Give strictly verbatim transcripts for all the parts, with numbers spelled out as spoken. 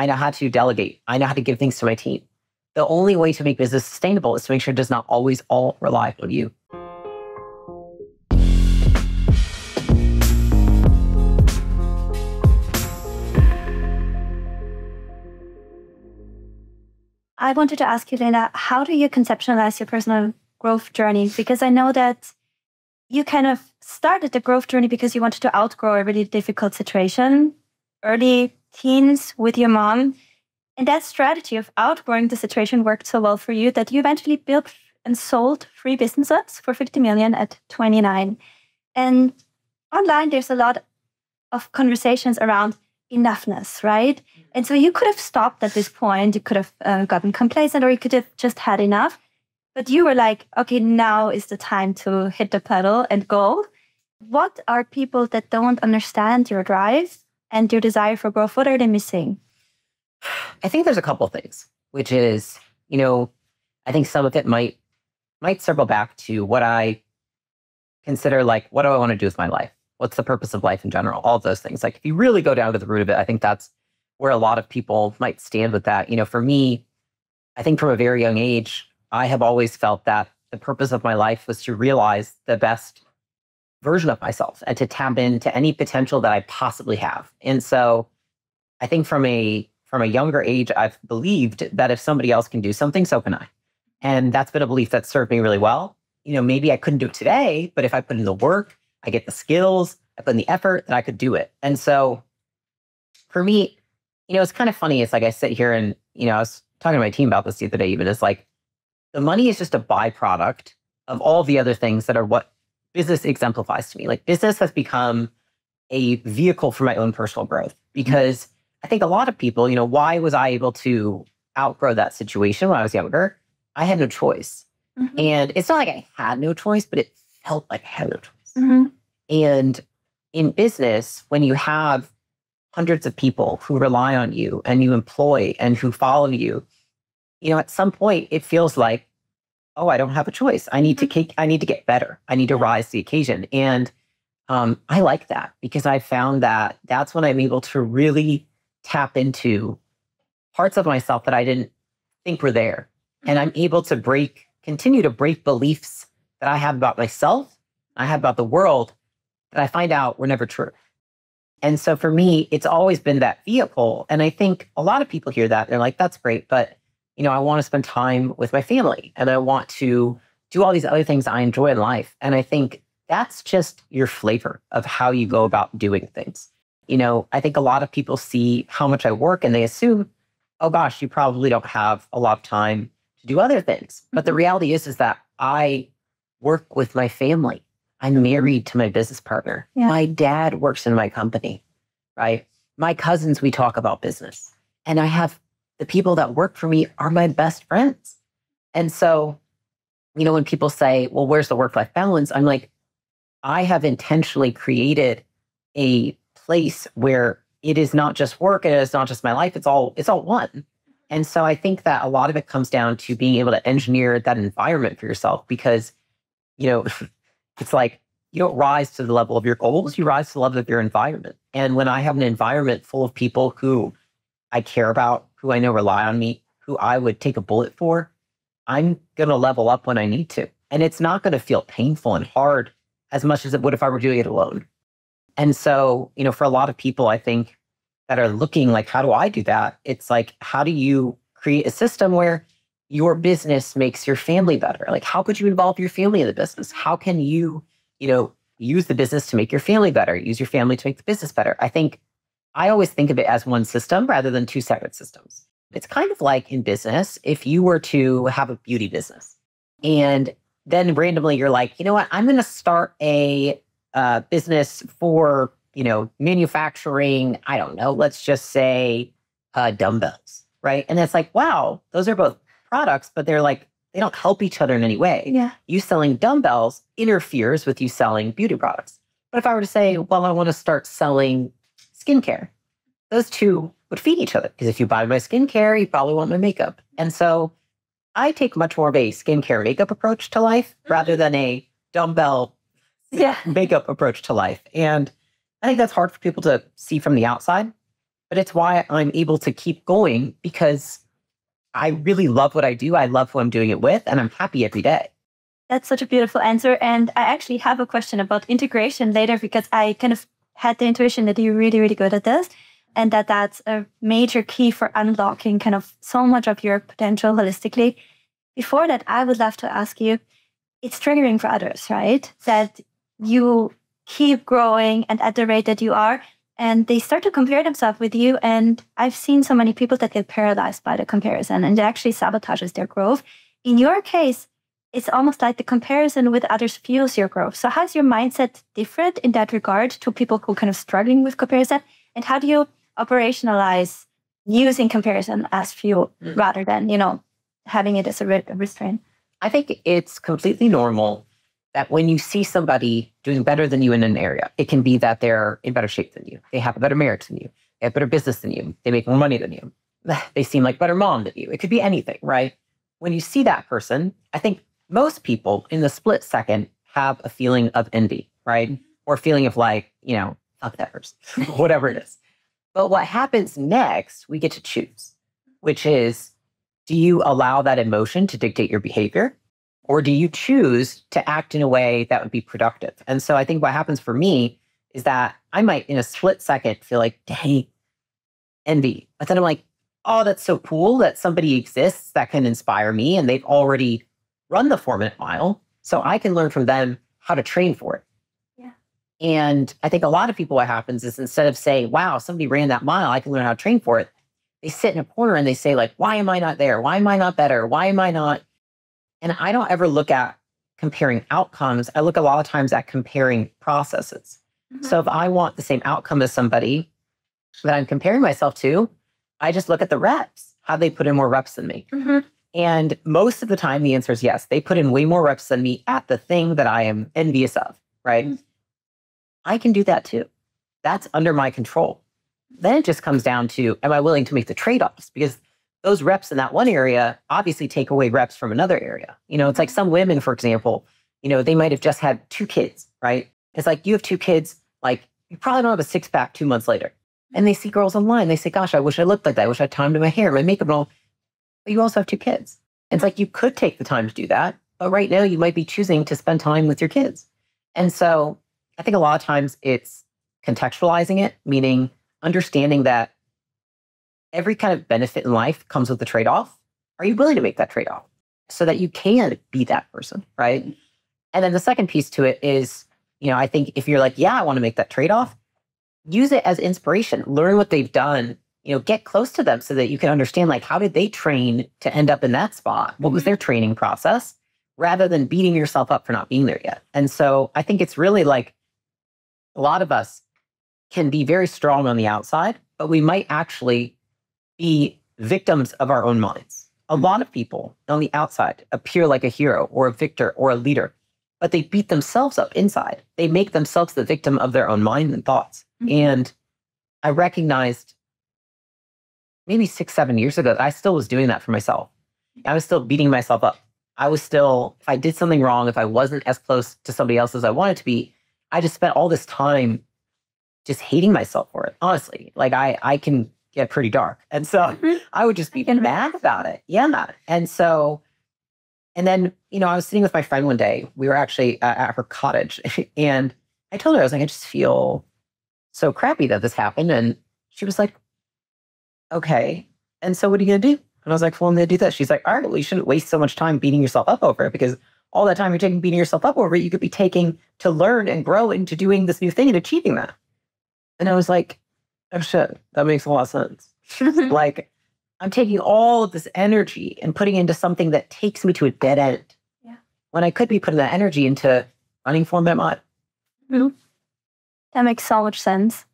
I know how to delegate. I know how to give things to my team. The only way to make business sustainable is to make sure it does not always all rely on you. I wanted to ask you, Leila, how do you conceptualize your personal growth journey? Because I know that you kind of started the growth journey because you wanted to outgrow a really difficult situation, early teens with your mom. And that strategy of outgrowing the situation worked so well for you that you eventually built and sold three businesses for fifty million dollars at twenty-nine. And online, there's a lot of conversations around enoughness, right? And so you could have stopped at this point. You could have uh, gotten complacent, or you could have just had enough. But you were like, okay, now is the time to hit the pedal and go. What are people that don't understand your drive and your desire for growth? What are they missing? I think there's a couple of things, which is, you know, I think some of it might might circle back to what I consider like, what do I want to do with my life? What's the purpose of life in general? All of those things. Like if you really go down to the root of it, I think that's where a lot of people might stand with that. You know, for me, I think from a very young age, I have always felt that the purpose of my life was to realize the best version of myself and to tap into any potential that I possibly have. And so I think from a from a younger age, I've believed that if somebody else can do something, so can I. And that's been a belief that served me really well. You know, maybe I couldn't do it today, but if I put in the work, I get the skills, I put in the effort, that I could do it. And so for me, you know, it's kind of funny. It's like I sit here and, you know, I was talking to my team about this the other day, even it's like, the money is just a byproduct of all the other things that are what business exemplifies to me. Like business has become a vehicle for my own personal growth, because I think a lot of people, you know, why was I able to outgrow that situation when I was younger? I had no choice. Mm-hmm. And it's not like I had no choice, but it felt like I had no choice. Mm-hmm. And in business, when you have hundreds of people who rely on you and you employ and who follow you, you know, at some point it feels like, oh, I don't have a choice. I need to kick, I need to get better. I need to rise to the occasion. And um, I like that, because I found that that's when I'm able to really tap into parts of myself that I didn't think were there. And I'm able to break, continue to break beliefs that I have about myself, I have about the world, that I find out were never true. And so for me, it's always been that vehicle. And I think a lot of people hear that. They're like, that's great, but you know, I want to spend time with my family and I want to do all these other things I enjoy in life. And I think that's just your flavor of how you go about doing things. You know, I think a lot of people see how much I work and they assume, oh gosh, you probably don't have a lot of time to do other things. But the reality is, is that I work with my family. I'm married to my business partner. Yeah. My dad works in my company, right? My cousins, we talk about business. And I have the people that work for me are my best friends. And so, you know, when people say, well, where's the work-life balance? I'm like, I have intentionally created a place where it is not just work and it's not just my life. It's all, it's all one. And so I think that a lot of it comes down to being able to engineer that environment for yourself, because, you know, it's like, you don't rise to the level of your goals, you rise to the level of your environment. And when I have an environment full of people who I care about, who I know rely on me, who I would take a bullet for, I'm going to level up when I need to. And it's not going to feel painful and hard as much as it would if I were doing it alone. And so, you know, for a lot of people, I think that are looking like, how do I do that? It's like, how do you create a system where your business makes your family better? Like, how could you involve your family in the business? How can you, you know, use the business to make your family better? Use your family to make the business better? I think I always think of it as one system rather than two separate systems. It's kind of like in business, if you were to have a beauty business and then randomly you're like, you know what, I'm going to start a uh, business for, you know, manufacturing, I don't know, let's just say uh, dumbbells, right? And it's like, wow, those are both products, but they're like, they don't help each other in any way. Yeah. You selling dumbbells interferes with you selling beauty products. But if I were to say, well, I want to start selling skincare, those two would feed each other, because if you buy my skincare, you probably want my makeup. And so I take much more of a skincare makeup approach to life rather than a dumbbell yeah. makeup approach to life. And I think that's hard for people to see from the outside. But it's why I'm able to keep going, because I really love what I do. I love who I'm doing it with, and I'm happy every day. That's such a beautiful answer. And I actually have a question about integration later, because I kind of had the intuition that you're really, really good at this, and that that's a major key for unlocking kind of so much of your potential holistically. Before that, I would love to ask you, it's triggering for others, right? That you keep growing and at the rate that you are, and they start to compare themselves with you. And I've seen so many people that get paralyzed by the comparison, and it actually sabotages their growth. In your case, it's almost like the comparison with others fuels your growth. So how's your mindset different in that regard to people who are kind of struggling with comparison? And how do you operationalize using comparison as fuel mm. rather than, you know, having it as a restraint? I think it's completely normal that when you see somebody doing better than you in an area, it can be that they're in better shape than you. They have a better marriage than you. They have better business than you. They make more money than you. They seem like better mom than you. It could be anything, right? When you see that person, I think most people in the split second have a feeling of envy, right? Mm-hmm. Or a feeling of like, you know, fuck that person, whatever it is. But what happens next, we get to choose, which is, do you allow that emotion to dictate your behavior? Or do you choose to act in a way that would be productive? And so I think what happens for me is that I might in a split second feel like, dang, envy. But then I'm like, oh, that's so cool that somebody exists that can inspire me. And they've already run the four minute mile. So I can learn from them how to train for it. Yeah. And I think a lot of people, what happens is instead of saying, wow, somebody ran that mile, I can learn how to train for it. They sit in a corner and they say like, why am I not there? Why am I not better? Why am I not? And I don't ever look at comparing outcomes. I look a lot of times at comparing processes. Mm-hmm. So if I want the same outcome as somebody that I'm comparing myself to, I just look at the reps, how they put in more reps than me. Mm-hmm. And most of the time, the answer is yes. They put in way more reps than me at the thing that I am envious of, right? Mm-hmm. I can do that too. That's under my control. Then it just comes down to, am I willing to make the trade-offs? Because those reps in that one area obviously take away reps from another area. You know, it's like some women, for example, you know, they might have just had two kids, right? It's like you have two kids, like you probably don't have a six pack two months later. And they see girls online. They say, gosh, I wish I looked like that. I wish I had time to my hair, my makeup and all. But you also have two kids. It's like you could take the time to do that. But right now you might be choosing to spend time with your kids. And so I think a lot of times it's contextualizing it, meaning understanding that every kind of benefit in life comes with a trade-off. Are you willing to make that trade-off so that you can be that person, right? And then the second piece to it is, you know, I think if you're like, yeah, I want to make that trade-off, use it as inspiration. Learn what they've done. You know, get close to them so that you can understand, like, how did they train to end up in that spot? What was their training process? Rather than beating yourself up for not being there yet. And so I think it's really like a lot of us can be very strong on the outside, but we might actually be victims of our own minds. A lot of people on the outside appear like a hero or a victor or a leader, but they beat themselves up inside. They make themselves the victim of their own mind and thoughts. Mm-hmm. And I recognized maybe six, seven years ago that I still was doing that for myself. I was still beating myself up. I was still, if I did something wrong, if I wasn't as close to somebody else as I wanted to be, I just spent all this time just hating myself for it. Honestly, like I, I can get pretty dark. And so I would just be mad about it. Yeah. And so, and then, you know, I was sitting with my friend one day, we were actually uh, at her cottage, and I told her, I was like, I just feel so crappy that this happened. And she was like, okay. And so what are you going to do? And I was like, well, I'm going to do this. She's like, all right, well, you shouldn't waste so much time beating yourself up over it, because all that time you're taking beating yourself up over it, you could be taking to learn and grow into doing this new thing and achieving that. And I was like, oh shit, that makes a lot of sense. Like, I'm taking all of this energy and putting into something that takes me to a dead end. Yeah. When I could be putting that energy into running for my mind. Mm-hmm. That makes so much sense.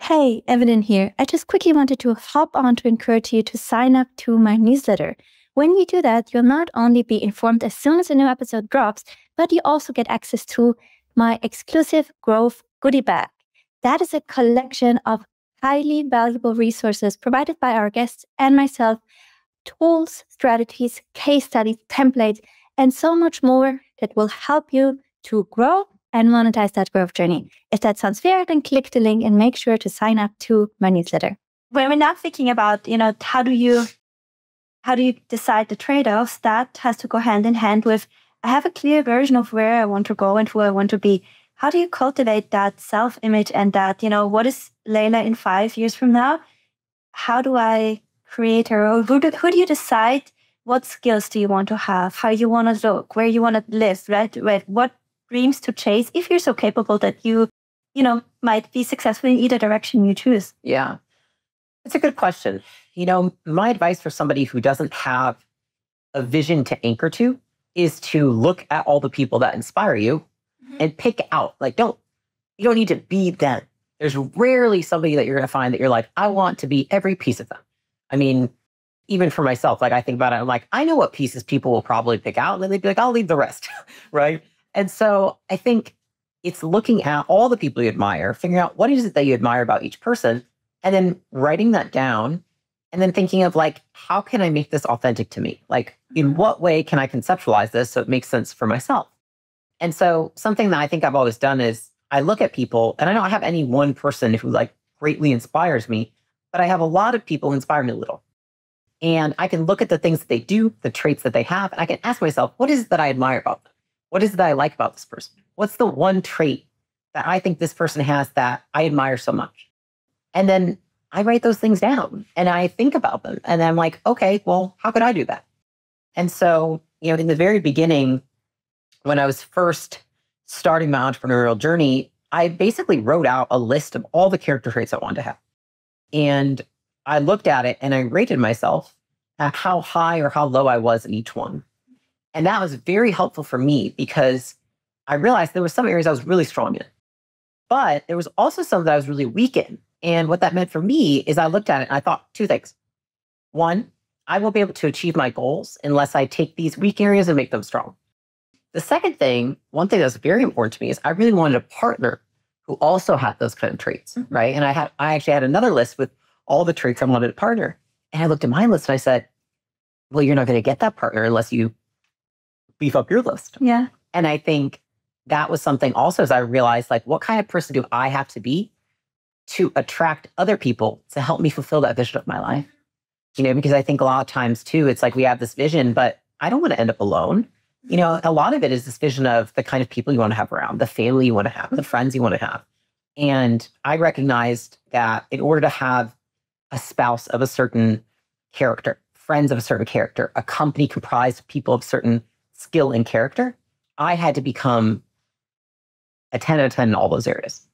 Hey, Evelyn here. I just quickly wanted to hop on to encourage you to sign up to my newsletter. When you do that, you'll not only be informed as soon as a new episode drops, but you also get access to my exclusive growth goodie bag. That is a collection of highly valuable resources provided by our guests and myself, tools, strategies, case studies, templates, and so much more that will help you to grow and monetize that growth journey. If that sounds fair, then click the link and make sure to sign up to my newsletter. when we're not thinking about, you know, how do you, how do you decide the trade-offs, that has to go hand in hand with, I have a clear version of where I want to go and who I want to be. How do you cultivate that self-image and that, you know, what is Leila in five years from now? How do I create her? Or who do, who do you decide? What skills do you want to have? How you want to look? Where you want to live? Right? Right? What dreams to chase? If you're so capable that you, you know, might be successful in either direction you choose. Yeah. That's a good question. You know, my advice for somebody who doesn't have a vision to anchor to is to look at all the people that inspire you mm-hmm. and pick out. Like, don't, you don't need to be them. There's rarely somebody that you're going to find that you're like, I want to be every piece of them. I mean, even for myself, like I think about it, I'm like, I know what pieces people will probably pick out. And then they'd be like, I'll leave the rest, right? And so I think it's looking at all the people you admire, figuring out what is it that you admire about each person, and then writing that down, and then thinking of like, how can I make this authentic to me? Like, in what way can I conceptualize this so it makes sense for myself? And so something that I think I've always done is I look at people, and I don't have any one person who like greatly inspires me, but I have a lot of people who inspire me a little. And I can look at the things that they do, the traits that they have, and I can ask myself, what is it that I admire about them? What is it that I like about this person? What's the one trait that I think this person has that I admire so much? And then I write those things down and I think about them. And I'm like, okay, well, how could I do that? And so, you know, in the very beginning, when I was first starting my entrepreneurial journey, I basically wrote out a list of all the character traits I wanted to have. And I looked at it and I rated myself at how high or how low I was in each one. And that was very helpful for me because I realized there were some areas I was really strong in, but there was also some that I was really weak in. And what that meant for me is I looked at it and I thought two things. One, I won't be able to achieve my goals unless I take these weak areas and make them strong. The second thing, one thing that's very important to me is I really wanted a partner who also had those kind of traits, mm-hmm. right? And I had, I actually had another list with all the traits I wanted a partner. And I looked at my list and I said, well, you're not going to get that partner unless you beef up your list. Yeah. And I think that was something also as I realized, like, what kind of person do I have to be to attract other people to help me fulfill that vision of my life? You know, because I think a lot of times too, it's like we have this vision, but I don't want to end up alone. You know, a lot of it is this vision of the kind of people you want to have around, the family you want to have, the friends you want to have. And I recognized that in order to have a spouse of a certain character, friends of a certain character, a company comprised of people of certain skill and character, I had to become a ten out of ten in all those areas.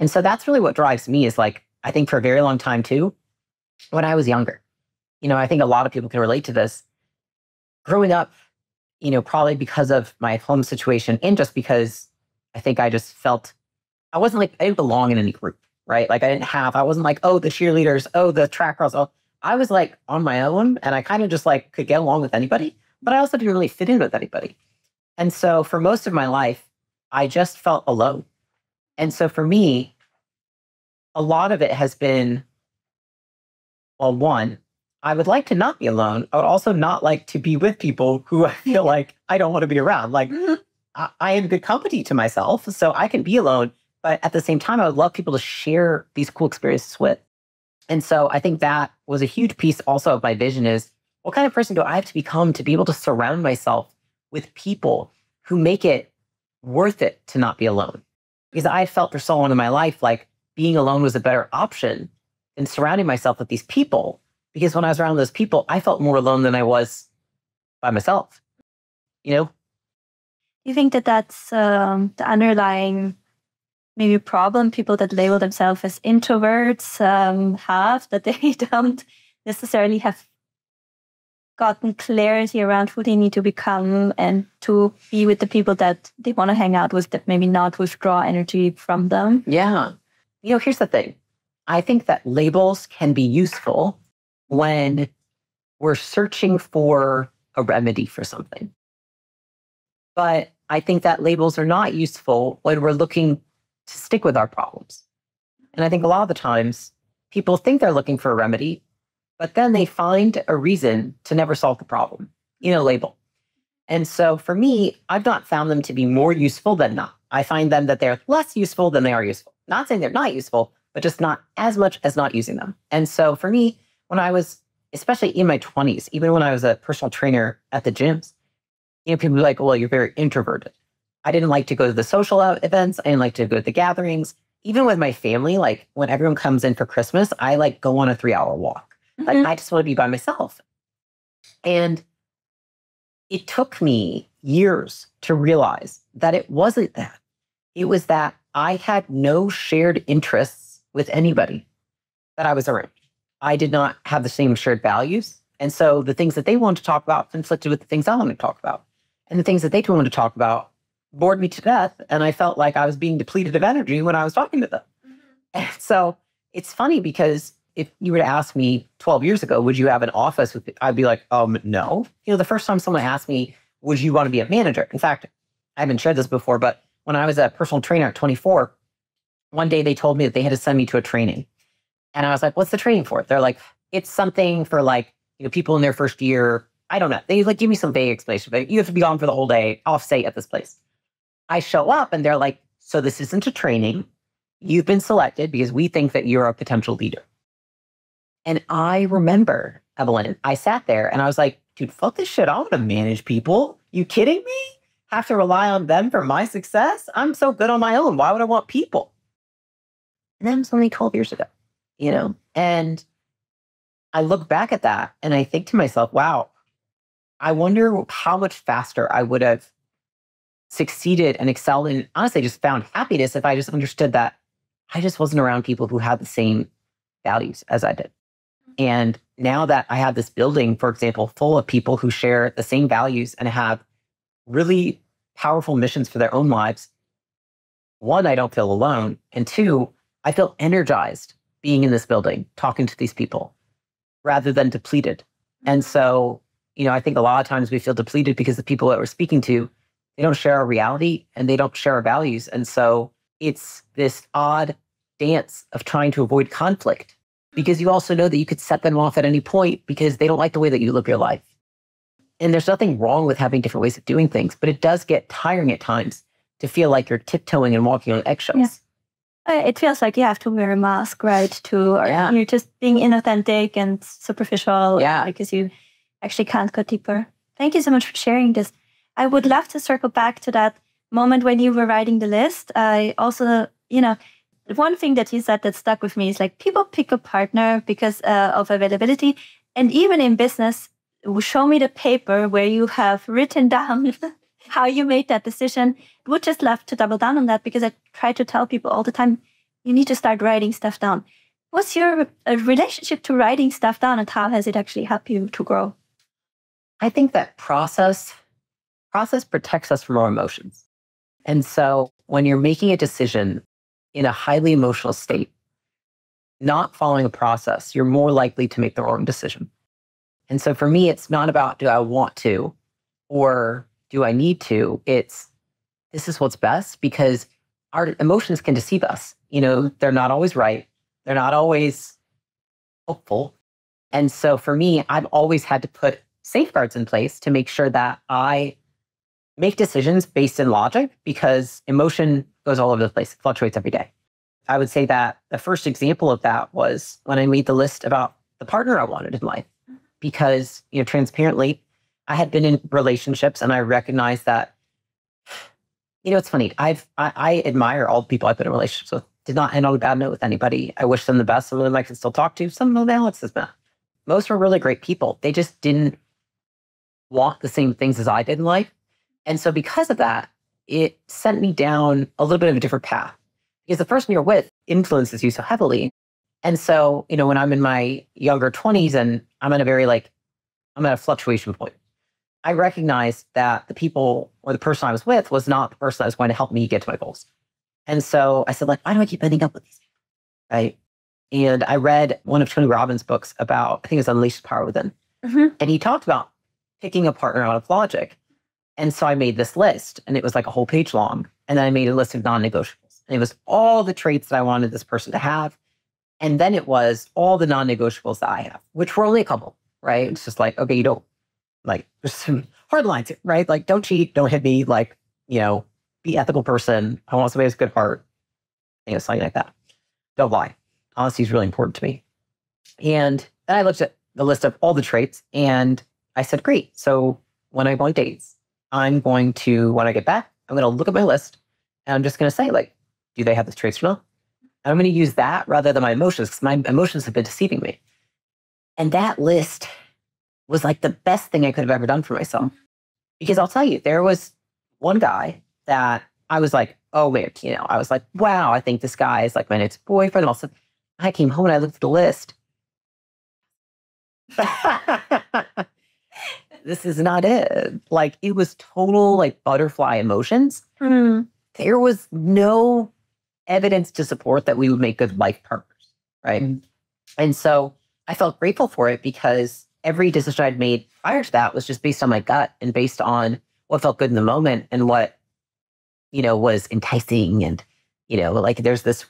And so that's really what drives me is like, I think for a very long time too, when I was younger, you know, I think a lot of people can relate to this. Growing up, you know, probably because of my home situation and just because I think I just felt, I wasn't like, I didn't belong in any group. Right? Like I didn't have, I wasn't like, oh, the cheerleaders, oh, the track girls. Oh, I was like on my own and I kind of just like could get along with anybody, but I also didn't really fit in with anybody. And so for most of my life, I just felt alone. And so for me, a lot of it has been, well, one, I would like to not be alone. I would also not like to be with people who I feel like I don't want to be around. Like I, I am good company to myself, so I can be alone. But at the same time, I would love people to share these cool experiences with. And so I think that was a huge piece also of my vision is, what kind of person do I have to become to be able to surround myself with people who make it worth it to not be alone? Because I felt for so long in my life, like being alone was a better option than surrounding myself with these people. Because when I was around those people, I felt more alone than I was by myself, you know? You think that that's um, the underlying maybe problem people that label themselves as introverts um, have, that they don't necessarily have gotten clarity around who they need to become and to be with the people that they want to hang out with, that maybe not withdraw energy from them? Yeah. You know, here's the thing. I think that labels can be useful when we're searching for a remedy for something. But I think that labels are not useful when we're looking to stick with our problems. And I think a lot of the times people think they're looking for a remedy, but then they find a reason to never solve the problem, you know, label. And so for me, I've not found them to be more useful than not. I find them that they're less useful than they are useful. Not saying they're not useful, but just not as much as not using them. And so for me, when I was, especially in my twenties, even when I was a personal trainer at the gyms, you know, people were like, well, you're very introverted. I didn't like to go to the social events. I didn't like to go to the gatherings. Even with my family, like when everyone comes in for Christmas, I like go on a three hour walk. Mm-hmm. Like I just want to be by myself. And it took me years to realize that it wasn't that. It was that I had no shared interests with anybody that I was around. I did not have the same shared values. And so the things that they wanted to talk about conflicted with the things I wanted to talk about. And the things that they wanted to talk about bored me to death. And I felt like I was being depleted of energy when I was talking to them. Mm-hmm. And so it's funny because if you were to ask me twelve years ago, would you have an office? With, I'd be like, um, no. You know, the first time someone asked me, would you want to be a manager? In fact, I haven't shared this before, but when I was a personal trainer at twenty-four, one day they told me that they had to send me to a training. And I was like, what's the training for? They're like, it's something for like, you know, people in their first year. I don't know. They like give me some vague explanation, but you have to be gone for the whole day off site at this place. I show up and they're like, so this isn't a training. You've been selected because we think that you're a potential leader. And I remember, Evelyn, I sat there and I was like, dude, fuck this shit. I want to manage people. You kidding me? Have to rely on them for my success? I'm so good on my own. Why would I want people? And that was only twelve years ago, you know? And I look back at that and I think to myself, wow, I wonder how much faster I would have succeeded and excelled and honestly just found happiness if I just understood that I just wasn't around people who had the same values as I did. And now that I have this building, for example, full of people who share the same values and have really powerful missions for their own lives, one, I don't feel alone. And two, I feel energized being in this building, talking to these people rather than depleted. And so, you know, I think a lot of times we feel depleted because the people that we're speaking to, they don't share our reality and they don't share our values. And so it's this odd dance of trying to avoid conflict because you also know that you could set them off at any point because they don't like the way that you live your life. And there's nothing wrong with having different ways of doing things, but it does get tiring at times to feel like you're tiptoeing and walking on eggshells. Yeah. It feels like you have to wear a mask, right? To yeah. You're just being inauthentic and superficial yeah. because you actually can't go deeper. Thank you so much for sharing this. I would love to circle back to that moment when you were writing the list. I also, you know, one thing that you said that stuck with me is like people pick a partner because uh, of availability. And even in business, show me the paper where you have written down how you made that decision. Would just love to double down on that because I try to tell people all the time, you need to start writing stuff down. What's your uh, relationship to writing stuff down and how has it actually helped you to grow? I think that process, process protects us from our emotions. And so when you're making a decision in a highly emotional state, not following a process, you're more likely to make the wrong decision. And so for me, it's not about do I want to or do I need to? It's this is what's best because our emotions can deceive us. You know, they're not always right. They're not always hopeful. And so for me, I've always had to put safeguards in place to make sure that I make decisions based in logic because emotion goes all over the place. It fluctuates every day. I would say that the first example of that was when I made the list about the partner I wanted in life. Because, you know, transparently, I had been in relationships and I recognized that, you know, it's funny. I've, I, I admire all the people I've been in relationships with. Did not end on a bad note with anybody. I wish them the best. Some of them I can still talk to. Some of them Alex has met. Most were really great people. They just didn't want the same things as I did in life. And so because of that, it sent me down a little bit of a different path. Because the person you're with influences you so heavily. And so, you know, when I'm in my younger twenties and I'm at a very like, I'm at a fluctuation point, I recognized that the people or the person I was with was not the person that was going to help me get to my goals. And so I said, like, why do I keep ending up with these? Right. And I read one of Tony Robbins' books about, I think it was Unleashed Power Within. Mm-hmm. And he talked about picking a partner out of logic. And so I made this list and it was like a whole page long. And then I made a list of non-negotiables. And it was all the traits that I wanted this person to have. And then it was all the non-negotiables that I have, which were only a couple, right? It's just like, okay, you don't, like, there's some hard lines here, right? Like, don't cheat, don't hit me, like, you know, be an ethical person. I want somebody who has a good heart, you know, something like that. Don't lie. honesty is really important to me. And then I looked at the list of all the traits and I said, great. So when I'm on dates, I'm going to, when I get back, I'm going to look at my list and I'm just going to say, like, do they have these traits or not? And I'm going to use that rather than my emotions, because my emotions have been deceiving me. And that list was like the best thing I could have ever done for myself. Because I'll tell you, there was one guy that I was like, oh, man, you know, I was like, wow, I think this guy is like my next boyfriend. And also, I came home and I looked at the list. This is not it. Like, it was total like butterfly emotions. Mm. There was no evidence to support that we would make good life partners, right? Mm. And so I felt grateful for it, because every decision I'd made prior to that was just based on my gut and based on what felt good in the moment and what, you know, was enticing. And, you know, like there's this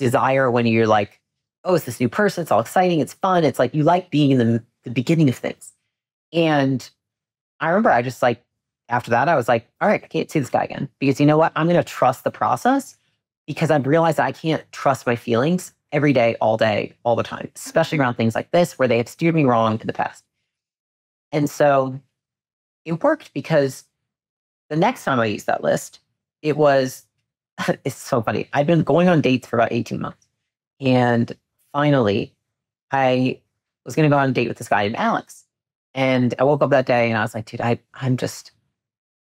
desire when you're like, oh, it's this new person. It's all exciting. It's fun. It's like you like being in the, the beginning of things. And I remember I just like, after that, I was like, all right, I can't see this guy again, because you know what? I'm going to trust the process, because I've realized that I can't trust my feelings every day, all day, all the time, especially around things like this where they have steered me wrong in the past. And so it worked, because the next time I used that list, it was, it's so funny. I'd been going on dates for about eighteen months. And finally, I was going to go on a date with this guy named Alex. And I woke up that day and I was like, dude, I, I'm just,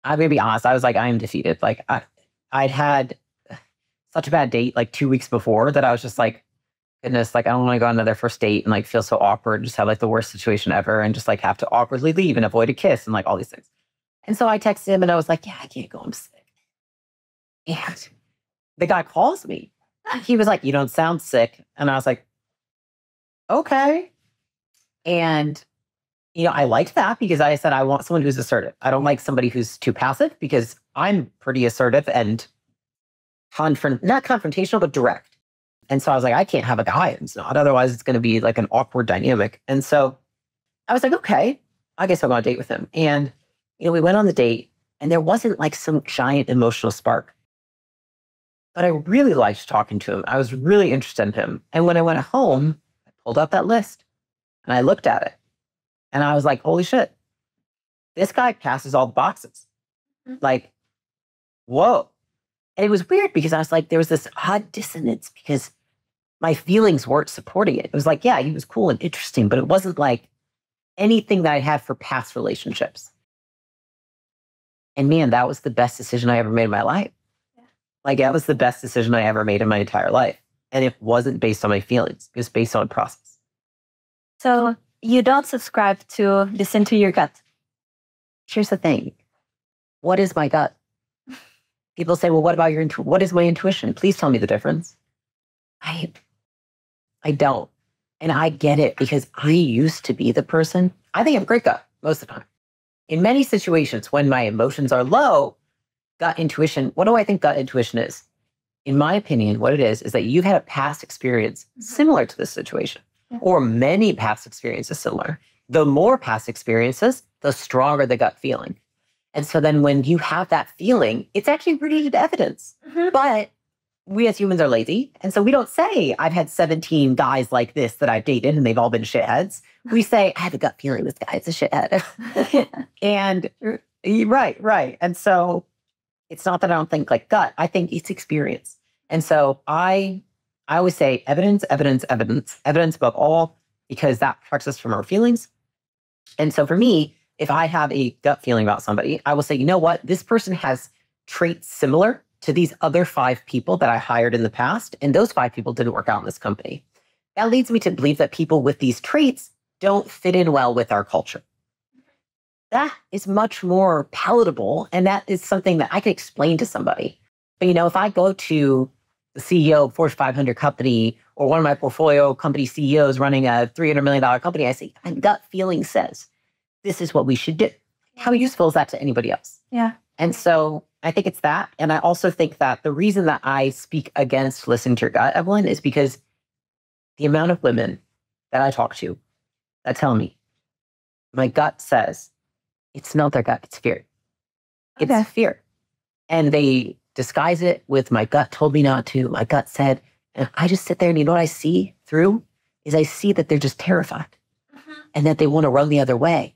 I'm going to be honest. I was like, I am defeated. Like I, I'd had such a bad date like two weeks before that I was just like, goodness, like I don't want to go on another first date and like feel so awkward, just have like the worst situation ever and just like have to awkwardly leave and avoid a kiss and like all these things. And so I texted him and I was like, yeah, I can't go. I'm sick. And the guy calls me. He was like, you don't sound sick. And I was like, okay. And, you know, I liked that, because I said, I want someone who's assertive. I don't like somebody who's too passive, because I'm pretty assertive and confront, not confrontational, but direct. And so I was like, I can't have a guy who's not, otherwise it's going to be like an awkward dynamic. And so I was like, okay, I guess I'll go on a date with him. And, you know, we went on the date and there wasn't like some giant emotional spark. But I really liked talking to him. I was really interested in him. And when I went home, I pulled up that list and I looked at it and I was like, holy shit, this guy passes all the boxes. Like, whoa. And it was weird, because I was like, there was this odd dissonance, because my feelings weren't supporting it. It was like, yeah, he was cool and interesting, but it wasn't like anything that I had for past relationships. And man, that was the best decision I ever made in my life. Like, that was the best decision I ever made in my entire life. And it wasn't based on my feelings. It was based on process. So you don't subscribe to listen to your gut. Here's the thing. What is my gut? People say, well, what about your intuition? What is my intuition? Please tell me the difference. I, I don't. And I get it, because I used to be the person. I think I'm great gut most of the time. In many situations when my emotions are low, gut intuition, what do I think gut intuition is? In my opinion, what it is, is that you had a past experience similar to this situation, yeah, or many past experiences similar. The more past experiences, the stronger the gut feeling. And so then when you have that feeling, it's actually rooted in evidence. Mm-hmm. But we as humans are lazy. And so we don't say, I've had seventeen guys like this that I've dated and they've all been shitheads. We say, I have a gut feeling this guy is a shithead. And right, right. And so it's not that I don't think like gut. I think it's experience. And so I I always say evidence, evidence, evidence, evidence above all, because that protects us from our feelings. And so for me, if I have a gut feeling about somebody, I will say, you know what? This person has traits similar to these other five people that I hired in the past. And those five people didn't work out in this company. That leads me to believe that people with these traits don't fit in well with our culture. That is much more palatable. And that is something that I could explain to somebody. But, you know, if I go to the C E O of a Fortune five hundred company or one of my portfolio company C E Os running a three hundred million dollar company, I say, my gut feeling says this is what we should do. How useful is that to anybody else? Yeah. And so I think it's that. And I also think that the reason that I speak against listening to your gut, Evelyn, is because the amount of women that I talk to that tell me, my gut says, it's not their gut, it's fear. It's okay. Fear. And they disguise it with, my gut told me not to. My gut said And I just sit there and you know what I see through is I see that they're just terrified mm-hmm. and that they want to run the other way.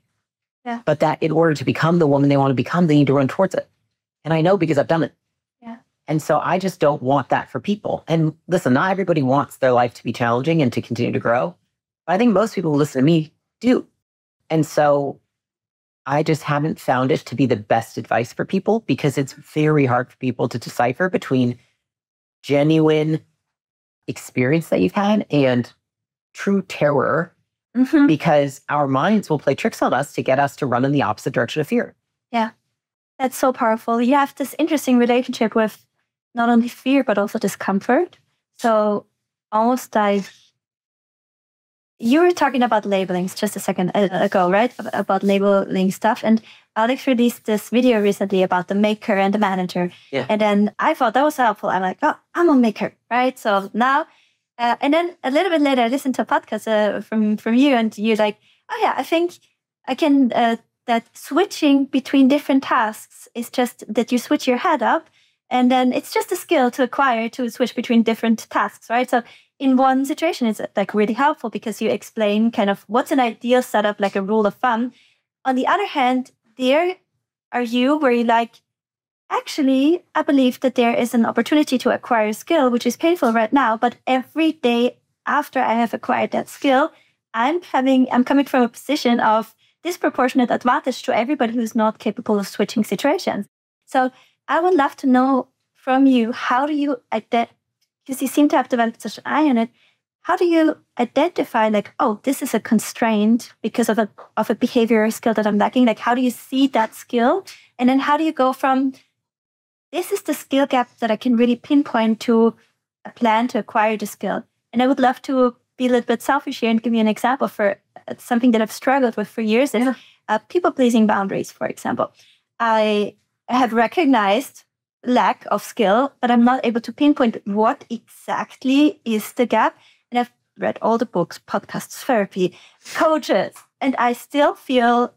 Yeah. But that in order to become the woman they want to become, they need to run towards it. And I know because I've done it. Yeah. And so I just don't want that for people. And listen, not everybody wants their life to be challenging and to continue to grow. But I think most people who listen to me do. And so I just haven't found it to be the best advice for people because it's very hard for people to decipher between genuine experience that you've had and true terror mm-hmm. because our minds will play tricks on us to get us to run in the opposite direction of fear. Yeah, that's so powerful. You have this interesting relationship with not only fear, but also discomfort. So almost like you were talking about labelings just a second ago, right? About labeling stuff. And Alex released this video recently about the maker and the manager. Yeah. And then I thought that was helpful. I'm like, oh, I'm a maker, right? So now, uh, and then a little bit later, I listened to a podcast uh, from, from you and you're like, oh yeah, I think I can, uh, that switching between different tasks is just that you switch your head up. And then it's just a skill to acquire to switch between different tasks, right? So in one situation, it's like really helpful because you explain kind of what's an ideal setup, like a rule of thumb. On the other hand, there are you where you're like, actually, I believe that there is an opportunity to acquire a skill, which is painful right now. But every day after I have acquired that skill, I'm having, I'm coming from a position of disproportionate advantage to everybody who's not capable of switching situations. So I would love to know from you, how do you, because you seem to have developed such an eye on it, how do you identify like, oh, this is a constraint because of a of a behavioral skill that I'm lacking? Like, how do you see that skill? And then how do you go from, this is the skill gap that I can really pinpoint to a plan to acquire the skill? And I would love to be a little bit selfish here and give you an example for something that I've struggled with for years is yeah. uh, people-pleasing boundaries, for example. I... I have recognized lack of skill, but I'm not able to pinpoint what exactly is the gap. And I've read all the books, podcasts, therapy, coaches, and I still feel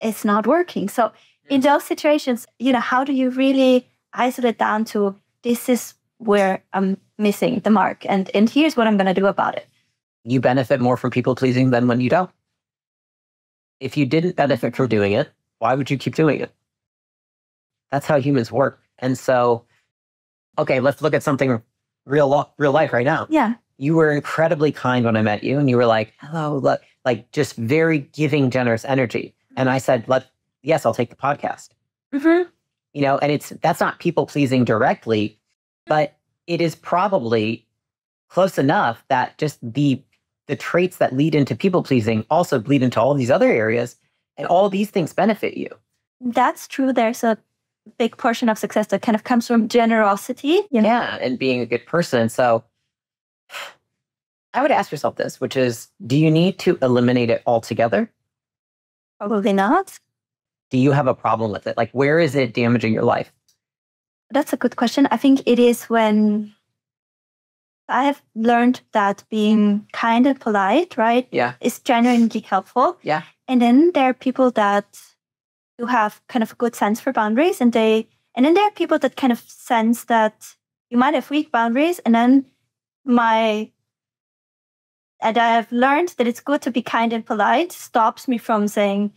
it's not working. So in those situations, you know, how do you really isolate down to this is where I'm missing the mark and, and here's what I'm going to do about it? You benefit more from people pleasing than when you don't. If you didn't benefit from doing it, why would you keep doing it? That's how humans work. And so, okay, let's look at something real real life right now. Yeah. You were incredibly kind when I met you and you were like, hello, look, like just very giving, generous energy. And I said, "Let yes, I'll take the podcast." Mm-hmm. You know, and it's that's not people pleasing directly, but it is probably close enough that just the the traits that lead into people pleasing also bleed into all these other areas and all these things benefit you. That's true. There's a big portion of success that kind of comes from generosity. You know? Yeah, and being a good person. So I would ask yourself this, which is, do you need to eliminate it altogether? Probably not. Do you have a problem with it? Like, where is it damaging your life? That's a good question. I think it is when I have learned that being kind and polite, right? Yeah. Is genuinely helpful. Yeah. And then there are people that who have kind of a good sense for boundaries and they, and then there are people that kind of sense that you might have weak boundaries and then my, and I have learned that it's good to be kind and polite stops me from saying,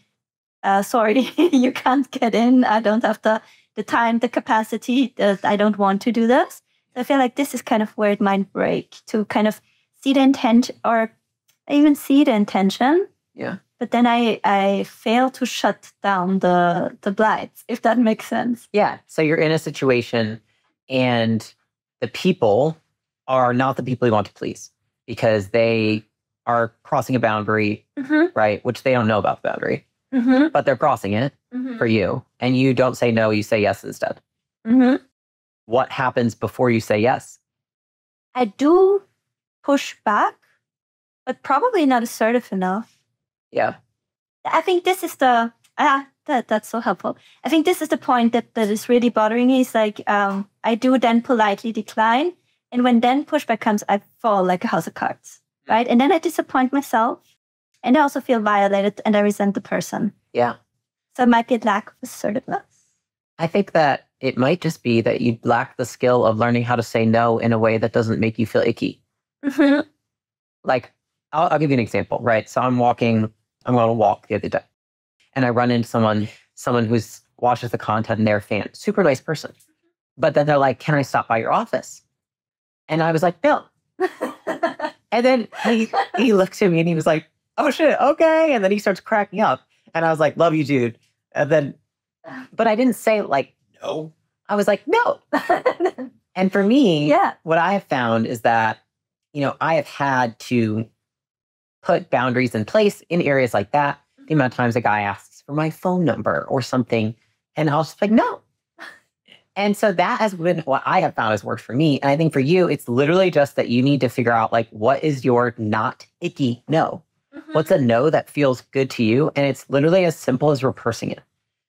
uh, sorry, you can't get in. I don't have the, the time, the capacity that I don't want to do this. So I feel like this is kind of where it might break to kind of see the intention or even see the intention. Yeah. But then I, I fail to shut down the, the blinds, if that makes sense. Yeah. So you're in a situation and the people are not the people you want to please because they are crossing a boundary, mm-hmm. right? Which they don't know about the boundary, mm-hmm. but they're crossing it mm-hmm. for you. And you don't say no, you say yes instead. Mm-hmm. What happens before you say yes? I do push back, but probably not assertive enough. Yeah, I think this is the ah that that's so helpful. I think this is the point that that is really bothering me. Is like um, I do then politely decline, and when then pushback comes, I fall like a house of cards, right? And then I disappoint myself, and I also feel violated, and I resent the person. Yeah. So it might be a lack of assertiveness. I think that it might just be that you lack the skill of learning how to say no in a way that doesn't make you feel icky. Mm-hmm. Like, I'll, I'll give you an example, right? So I'm walking, I'm on a walk the other day, and I run into someone, someone who's watches the content and they're a fan, super nice person. But then they're like, can I stop by your office? And I was like, Bill. And then he, he looked at me and he was like, oh shit, okay. And then he starts cracking up. And I was like, love you, dude. And then, but I didn't say like, no. I was like, no. And for me, yeah. What I have found is that, you know, I have had to put boundaries in place in areas like that. The amount of times a guy asks for my phone number or something, and I'll just be like, no. And so that has been what I have found has worked for me. And I think for you, it's literally just that you need to figure out like, what is your not icky no? Mm-hmm. What's a no that feels good to you? And it's literally as simple as rehearsing it.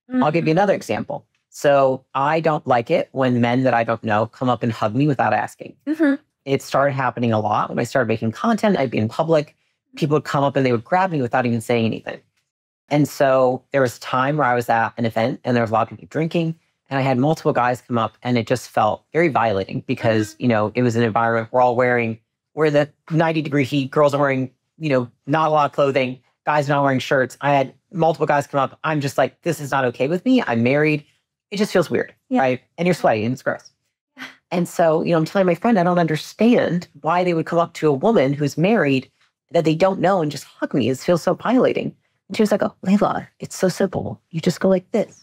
Mm-hmm. I'll give you another example. So I don't like it when men that I don't know come up and hug me without asking. Mm-hmm. It started happening a lot. When I started making content, I'd be in public. People would come up and they would grab me without even saying anything. And so there was a time where I was at an event and there was a lot of people drinking. And I had multiple guys come up, and it just felt very violating because, you know, it was an environment we're all wearing, we're the ninety degree heat, girls are wearing, you know, not a lot of clothing, guys are not wearing shirts. I had multiple guys come up. I'm just like, this is not okay with me. I'm married. It just feels weird, yeah. Right? And you're sweaty and it's gross. And so, you know, I'm telling my friend, I don't understand why they would come up to a woman who's married that they don't know and just hug me. It feels so violating. And she was like, oh, Leila, it's so simple. You just go like this.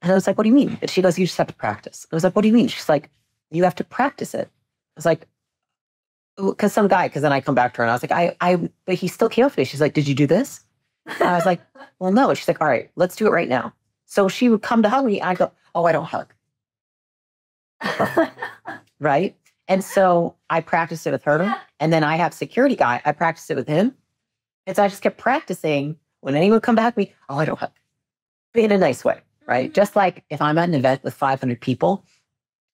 And I was like, what do you mean? And she goes, you just have to practice. I was like, what do you mean? She's like, you have to practice it. I was like, because some guy, because then I come back to her and I was like, I, I, but he still came up to me. She's like, did you do this? And I was like, well, no. And she's like, all right, let's do it right now. So she would come to hug me. And I go, oh, I don't hug. Right. And so I practiced it with her. And then I have security guy. I practiced it with him. And so I just kept practicing when anyone would come to hug me. Oh, I don't hug. But in a nice way. Right? Just like if I'm at an event with five hundred people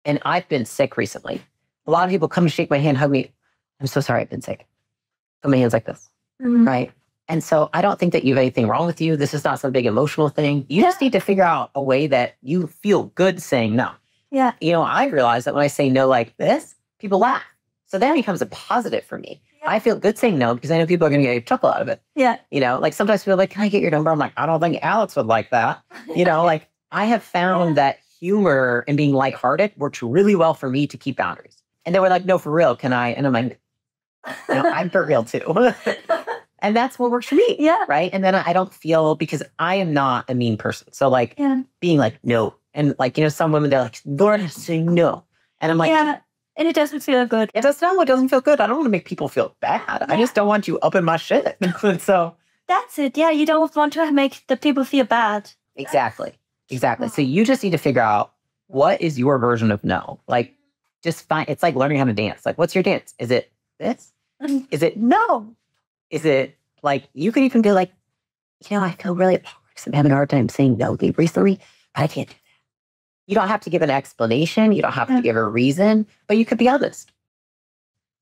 and I've been sick recently, a lot of people come to shake my hand, hug me. I'm so sorry I've been sick. Put my hands like this. Mm-hmm. Right? And so I don't think that you have anything wrong with you. This is not some big emotional thing. You yeah. just need to figure out a way that you feel good saying no. Yeah. You know, I realize that when I say no like this, people laugh. So that becomes a positive for me. Yeah. I feel good saying no because I know people are going to get a chuckle out of it. Yeah. You know, like sometimes people are like, can I get your number? I'm like, I don't think Alex would like that. You know, like I have found yeah. that humor and being lighthearted works really well for me to keep boundaries. And they were like, no, for real, can I? And I'm like, no, I'm for real too. And that's what works for me. Yeah. Right. And then I don't feel, because I am not a mean person. So like yeah. being like, no. And like, you know, some women, they're like, Lord, I'm saying no. And I'm like, yeah. And it doesn't feel good. It does not. It doesn't feel good. I don't want to make people feel bad. Yeah. I just don't want you up in my shit. So that's it. Yeah, you don't want to make the people feel bad. Exactly. Exactly. Oh. So you just need to figure out what is your version of no. Like, just find. It's like learning how to dance. Like, what's your dance? Is it this? Is it no? Is it like you could even be like, you know, I feel really awkward because I'm having a hard time saying no recently, but I can't do. You don't have to give an explanation. You don't have to give a reason, but you could be honest.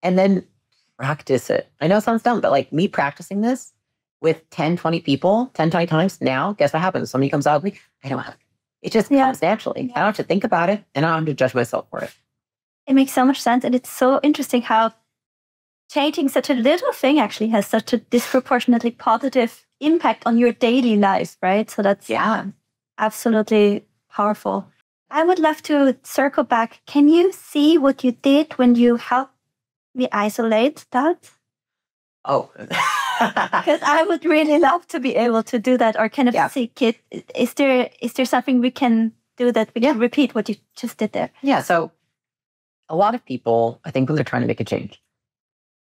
And then practice it. I know it sounds dumb, but like me practicing this with ten, twenty people, ten, twenty times now, guess what happens? Somebody comes out with me, I don't have it. It just yeah. comes naturally. Yeah. I don't have to think about it and I don't have to judge myself for it. It makes so much sense. And it's so interesting how changing such a little thing actually has such a disproportionately positive impact on your daily life, right? So that's yeah, absolutely powerful. I would love to circle back. Can you see what you did when you helped me isolate that? Oh. Because I would really love to be able to do that or kind of yeah. seek it. Is there, is there something we can do that we yeah. can repeat what you just did there? Yeah. So a lot of people, I think when they're trying to make a change,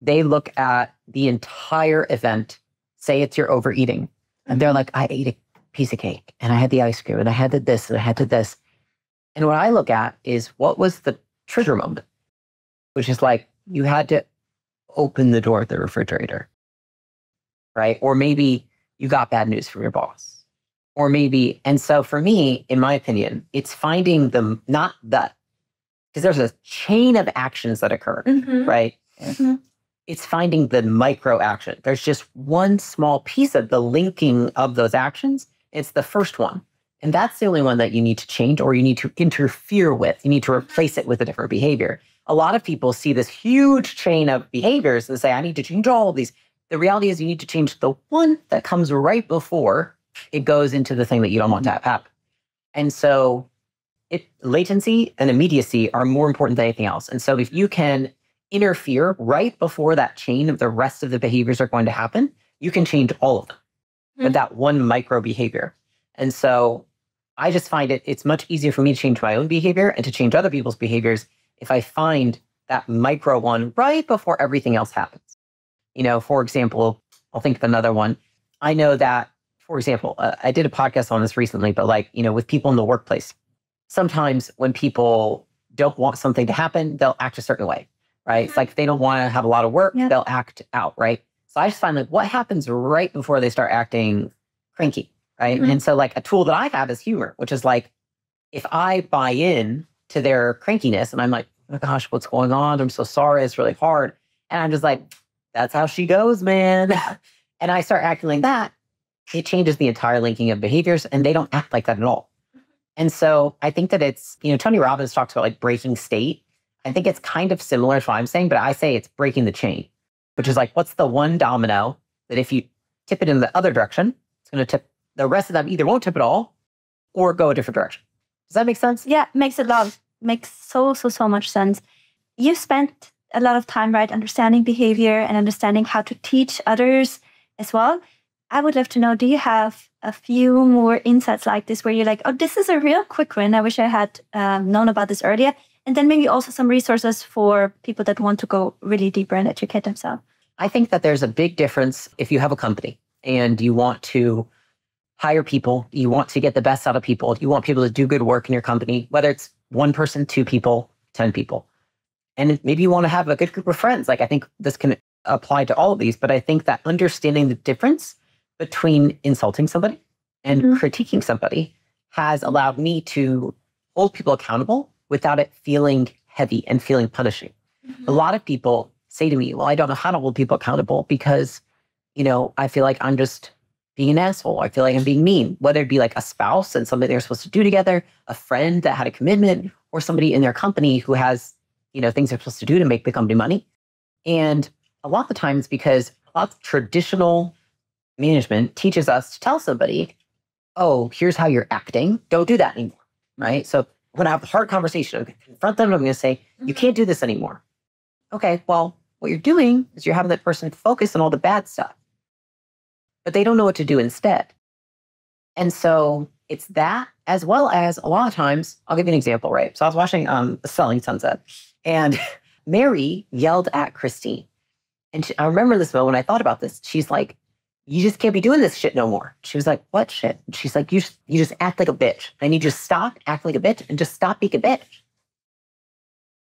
they look at the entire event, say it's your overeating. And they're like, I ate a piece of cake and I had the ice cream and I had the this and I had the this. And what I look at is what was the trigger moment, which is like you had to open the door of the refrigerator, right? Or maybe you got bad news from your boss, or maybe. And so for me, in my opinion, it's finding them, not that, because there's a chain of actions that occur, mm-hmm. right? Mm-hmm. It's finding the micro action. There's just one small piece of the linking of those actions. It's the first one And that's the only one that you need to change or you need to interfere with. You need to replace it with a different behavior. A lot of people see this huge chain of behaviors and say, I need to change all of these. The reality is you need to change the one that comes right before it goes into the thing that you don't want to have happen. And so it, latency and immediacy are more important than anything else. And so if you can interfere right before that chain of the rest of the behaviors are going to happen, you can change all of them, mm-hmm. but that one micro behavior. And so I just find it, it's much easier for me to change my own behavior and to change other people's behaviors if I find that micro one right before everything else happens. You know, for example, I'll think of another one. I know that, for example, uh, I did a podcast on this recently, but like, you know, with people in the workplace, sometimes when people don't want something to happen, they'll act a certain way, right? It's like if they don't want to have a lot of work, yeah. they'll act out, right? So I just find like what happens right before they start acting cranky. Right. Mm-hmm. And so like a tool that I have is humor, which is like, if I buy in to their crankiness and I'm like, oh my gosh, what's going on? I'm so sorry. It's really hard. And I'm just like, that's how she goes, man. And I start acting like that. It changes the entire linking of behaviors and they don't act like that at all. And so I think that it's, you know, Tony Robbins talks about like breaking state. I think it's kind of similar to what I'm saying, but I say it's breaking the chain, which is like, what's the one domino that if you tip it in the other direction, it's going to tip. The rest of them either won't tip at all or go a different direction. Does that make sense? Yeah, makes a lot. Makes so, so, so much sense. You spent a lot of time, right, understanding behavior and understanding how to teach others as well. I would love to know, do you have a few more insights like this where you're like, oh, this is a real quick win. I wish I had um, known about this earlier. And then maybe also some resources for people that want to go really deeper and educate themselves. I think that there's a big difference if you have a company and you want to hire people, you want to get the best out of people, you want people to do good work in your company, whether it's one person, two people, ten people. And maybe you want to have a good group of friends. Like I think this can apply to all of these, but I think that understanding the difference between insulting somebody and mm-hmm. critiquing somebody has allowed me to hold people accountable without it feeling heavy and feeling punishing. Mm-hmm. A lot of people say to me, well, I don't know how to hold people accountable because, you know, I feel like I'm just being an asshole. I feel like I'm being mean, whether it be like a spouse and something they're supposed to do together, a friend that had a commitment, or somebody in their company who has, you know, things they're supposed to do to make the company money. And a lot of the times, because a lot of traditional management teaches us to tell somebody, oh, here's how you're acting. Don't do that anymore, right? So when I have a hard conversation, I'm going to confront them, I'm going to say, you can't do this anymore. Okay, well, what you're doing is you're having that person focus on all the bad stuff, but they don't know what to do instead. And so it's that, as well as a lot of times, I'll give you an example, right? So I was watching um, Selling Sunset and Mary yelled at Christine. And she, I remember this moment when I thought about this, she's like, you just can't be doing this shit no more. She was like, what shit? And she's like, you just, you just act like a bitch. I need you to stop, act like a bitch and just stop being a bitch.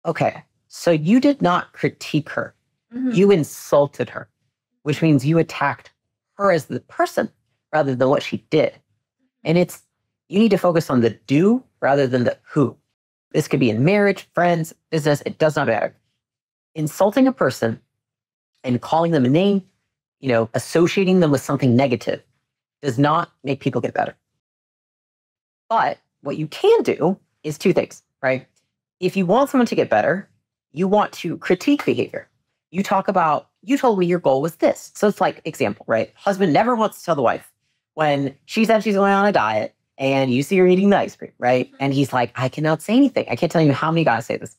Okay, so you did not critique her. Mm-hmm. You insulted her, which means you attacked her as the person rather than what she did. And it's, you need to focus on the do rather than the who. This could be in marriage, friends, business, it does not matter. Insulting a person and calling them a name, you know, associating them with something negative does not make people get better. But what you can do is two things, right? If you want someone to get better, you want to critique behavior. You talk about, you told me your goal was this. So it's like example, right? Husband never wants to tell the wife when she said she's going on a diet and you see her eating the ice cream, right? And he's like, I cannot say anything. I can't tell you how many guys say this.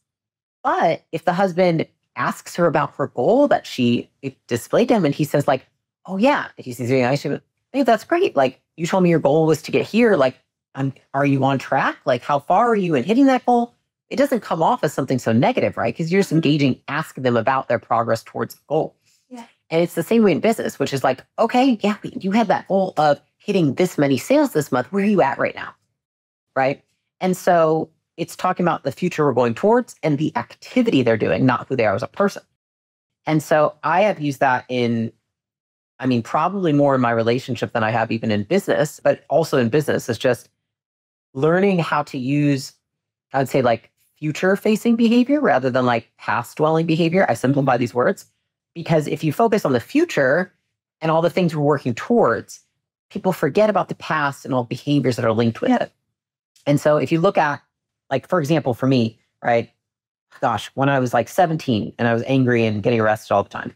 But if the husband asks her about her goal that she displayed to him and he says like, oh yeah, he sees her eating ice cream, hey, that's great. Like you told me your goal was to get here. Like, I'm, are you on track? Like how far are you in hitting that goal? It doesn't come off as something so negative, right? Because you're just engaging, asking them about their progress towards the goal. Yeah. And it's the same way in business, which is like, okay, yeah, you had that goal of hitting this many sales this month. Where are you at right now? Right? And so it's talking about the future we're going towards and the activity they're doing, not who they are as a person. And so I have used that in, I mean, probably more in my relationship than I have even in business, but also in business is just learning how to use, I would say like, future-facing behavior rather than like past-dwelling behavior. I simplify these words because if you focus on the future and all the things we're working towards, people forget about the past and all behaviors that are linked with it. And so if you look at, like, for example, for me, right? Gosh, when I was like seventeen and I was angry and getting arrested all the time,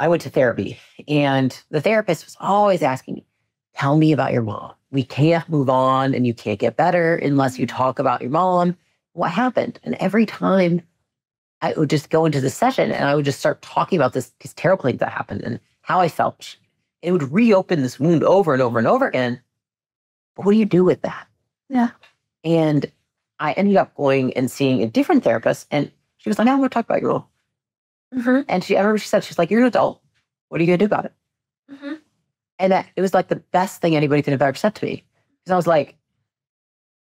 I went to therapy, and the therapist was always asking me, tell me about your mom. We can't move on and you can't get better unless you talk about your mom. What happened? And every time I would just go into the session and I would just start talking about this, these terrible things that happened and how I felt. It would reopen this wound over and over and over again. But what do you do with that? Yeah. And I ended up going and seeing a different therapist, and she was like, I want to talk about your mom. Mm-hmm. And she, I remember she said, she's like, you're an adult. What are you going to do about it? Mm-hmm. And that, it was like the best thing anybody could have ever said to me. Because I was like,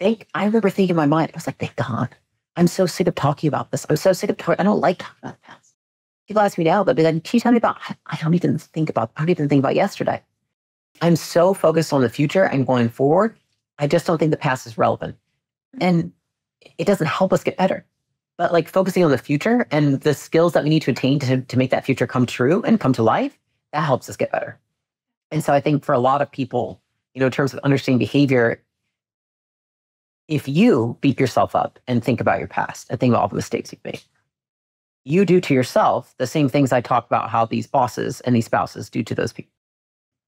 thank, I remember thinking in my mind, I was like, thank God. I'm so sick of talking about this. I'm so sick of talking. I don't like talking about the past. People ask me now, they'll be like, can you tell me about, I don't even think about, I don't even think about yesterday. I'm so focused on the future and going forward. I just don't think the past is relevant. And it doesn't help us get better. But like focusing on the future and the skills that we need to attain to, to make that future come true and come to life, that helps us get better. And so I think for a lot of people, you know, in terms of understanding behavior, if you beat yourself up and think about your past and think about all the mistakes you've made, you do to yourself the same things I talk about how these bosses and these spouses do to those people.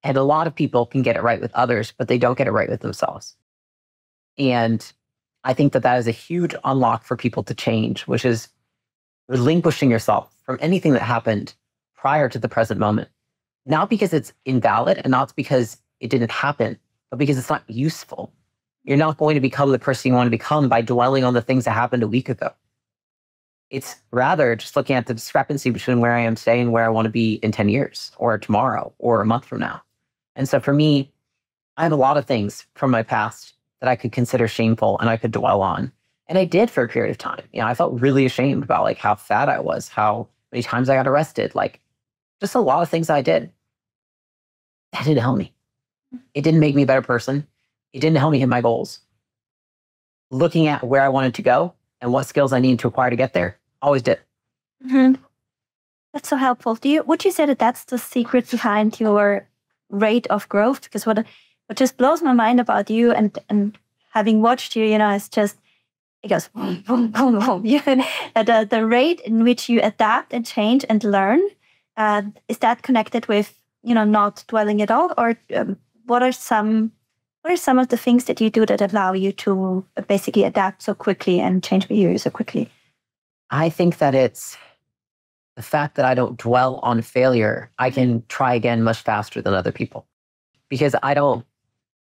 And a lot of people can get it right with others, but they don't get it right with themselves. And I think that that is a huge unlock for people to change, which is relinquishing yourself from anything that happened prior to the present moment. Not because it's invalid and not because it didn't happen, but because it's not useful. You're not going to become the person you want to become by dwelling on the things that happened a week ago. It's rather just looking at the discrepancy between where I am today and where I want to be in ten years or tomorrow or a month from now. And so for me, I have a lot of things from my past that I could consider shameful and I could dwell on. And I did for a period of time. You know, I felt really ashamed about like how fat I was, how many times I got arrested, like just a lot of things I did. That didn't help me. It didn't make me a better person. It didn't help me hit my goals. Looking at where I wanted to go and what skills I needed to acquire to get there, always did. Mm-hmm. That's so helpful. Do you, would you say that that's the secret behind your rate of growth? Because what What just blows my mind about you and, and having watched you, you know, it's just, it goes, boom, boom, boom, boom. the, the rate in which you adapt and change and learn, uh, is that connected with, you know, not dwelling at all? Or um, what are some, what are some of the things that you do that allow you to basically adapt so quickly and change behavior so quickly? I think that it's the fact that I don't dwell on failure. I can try again much faster than other people because I don't,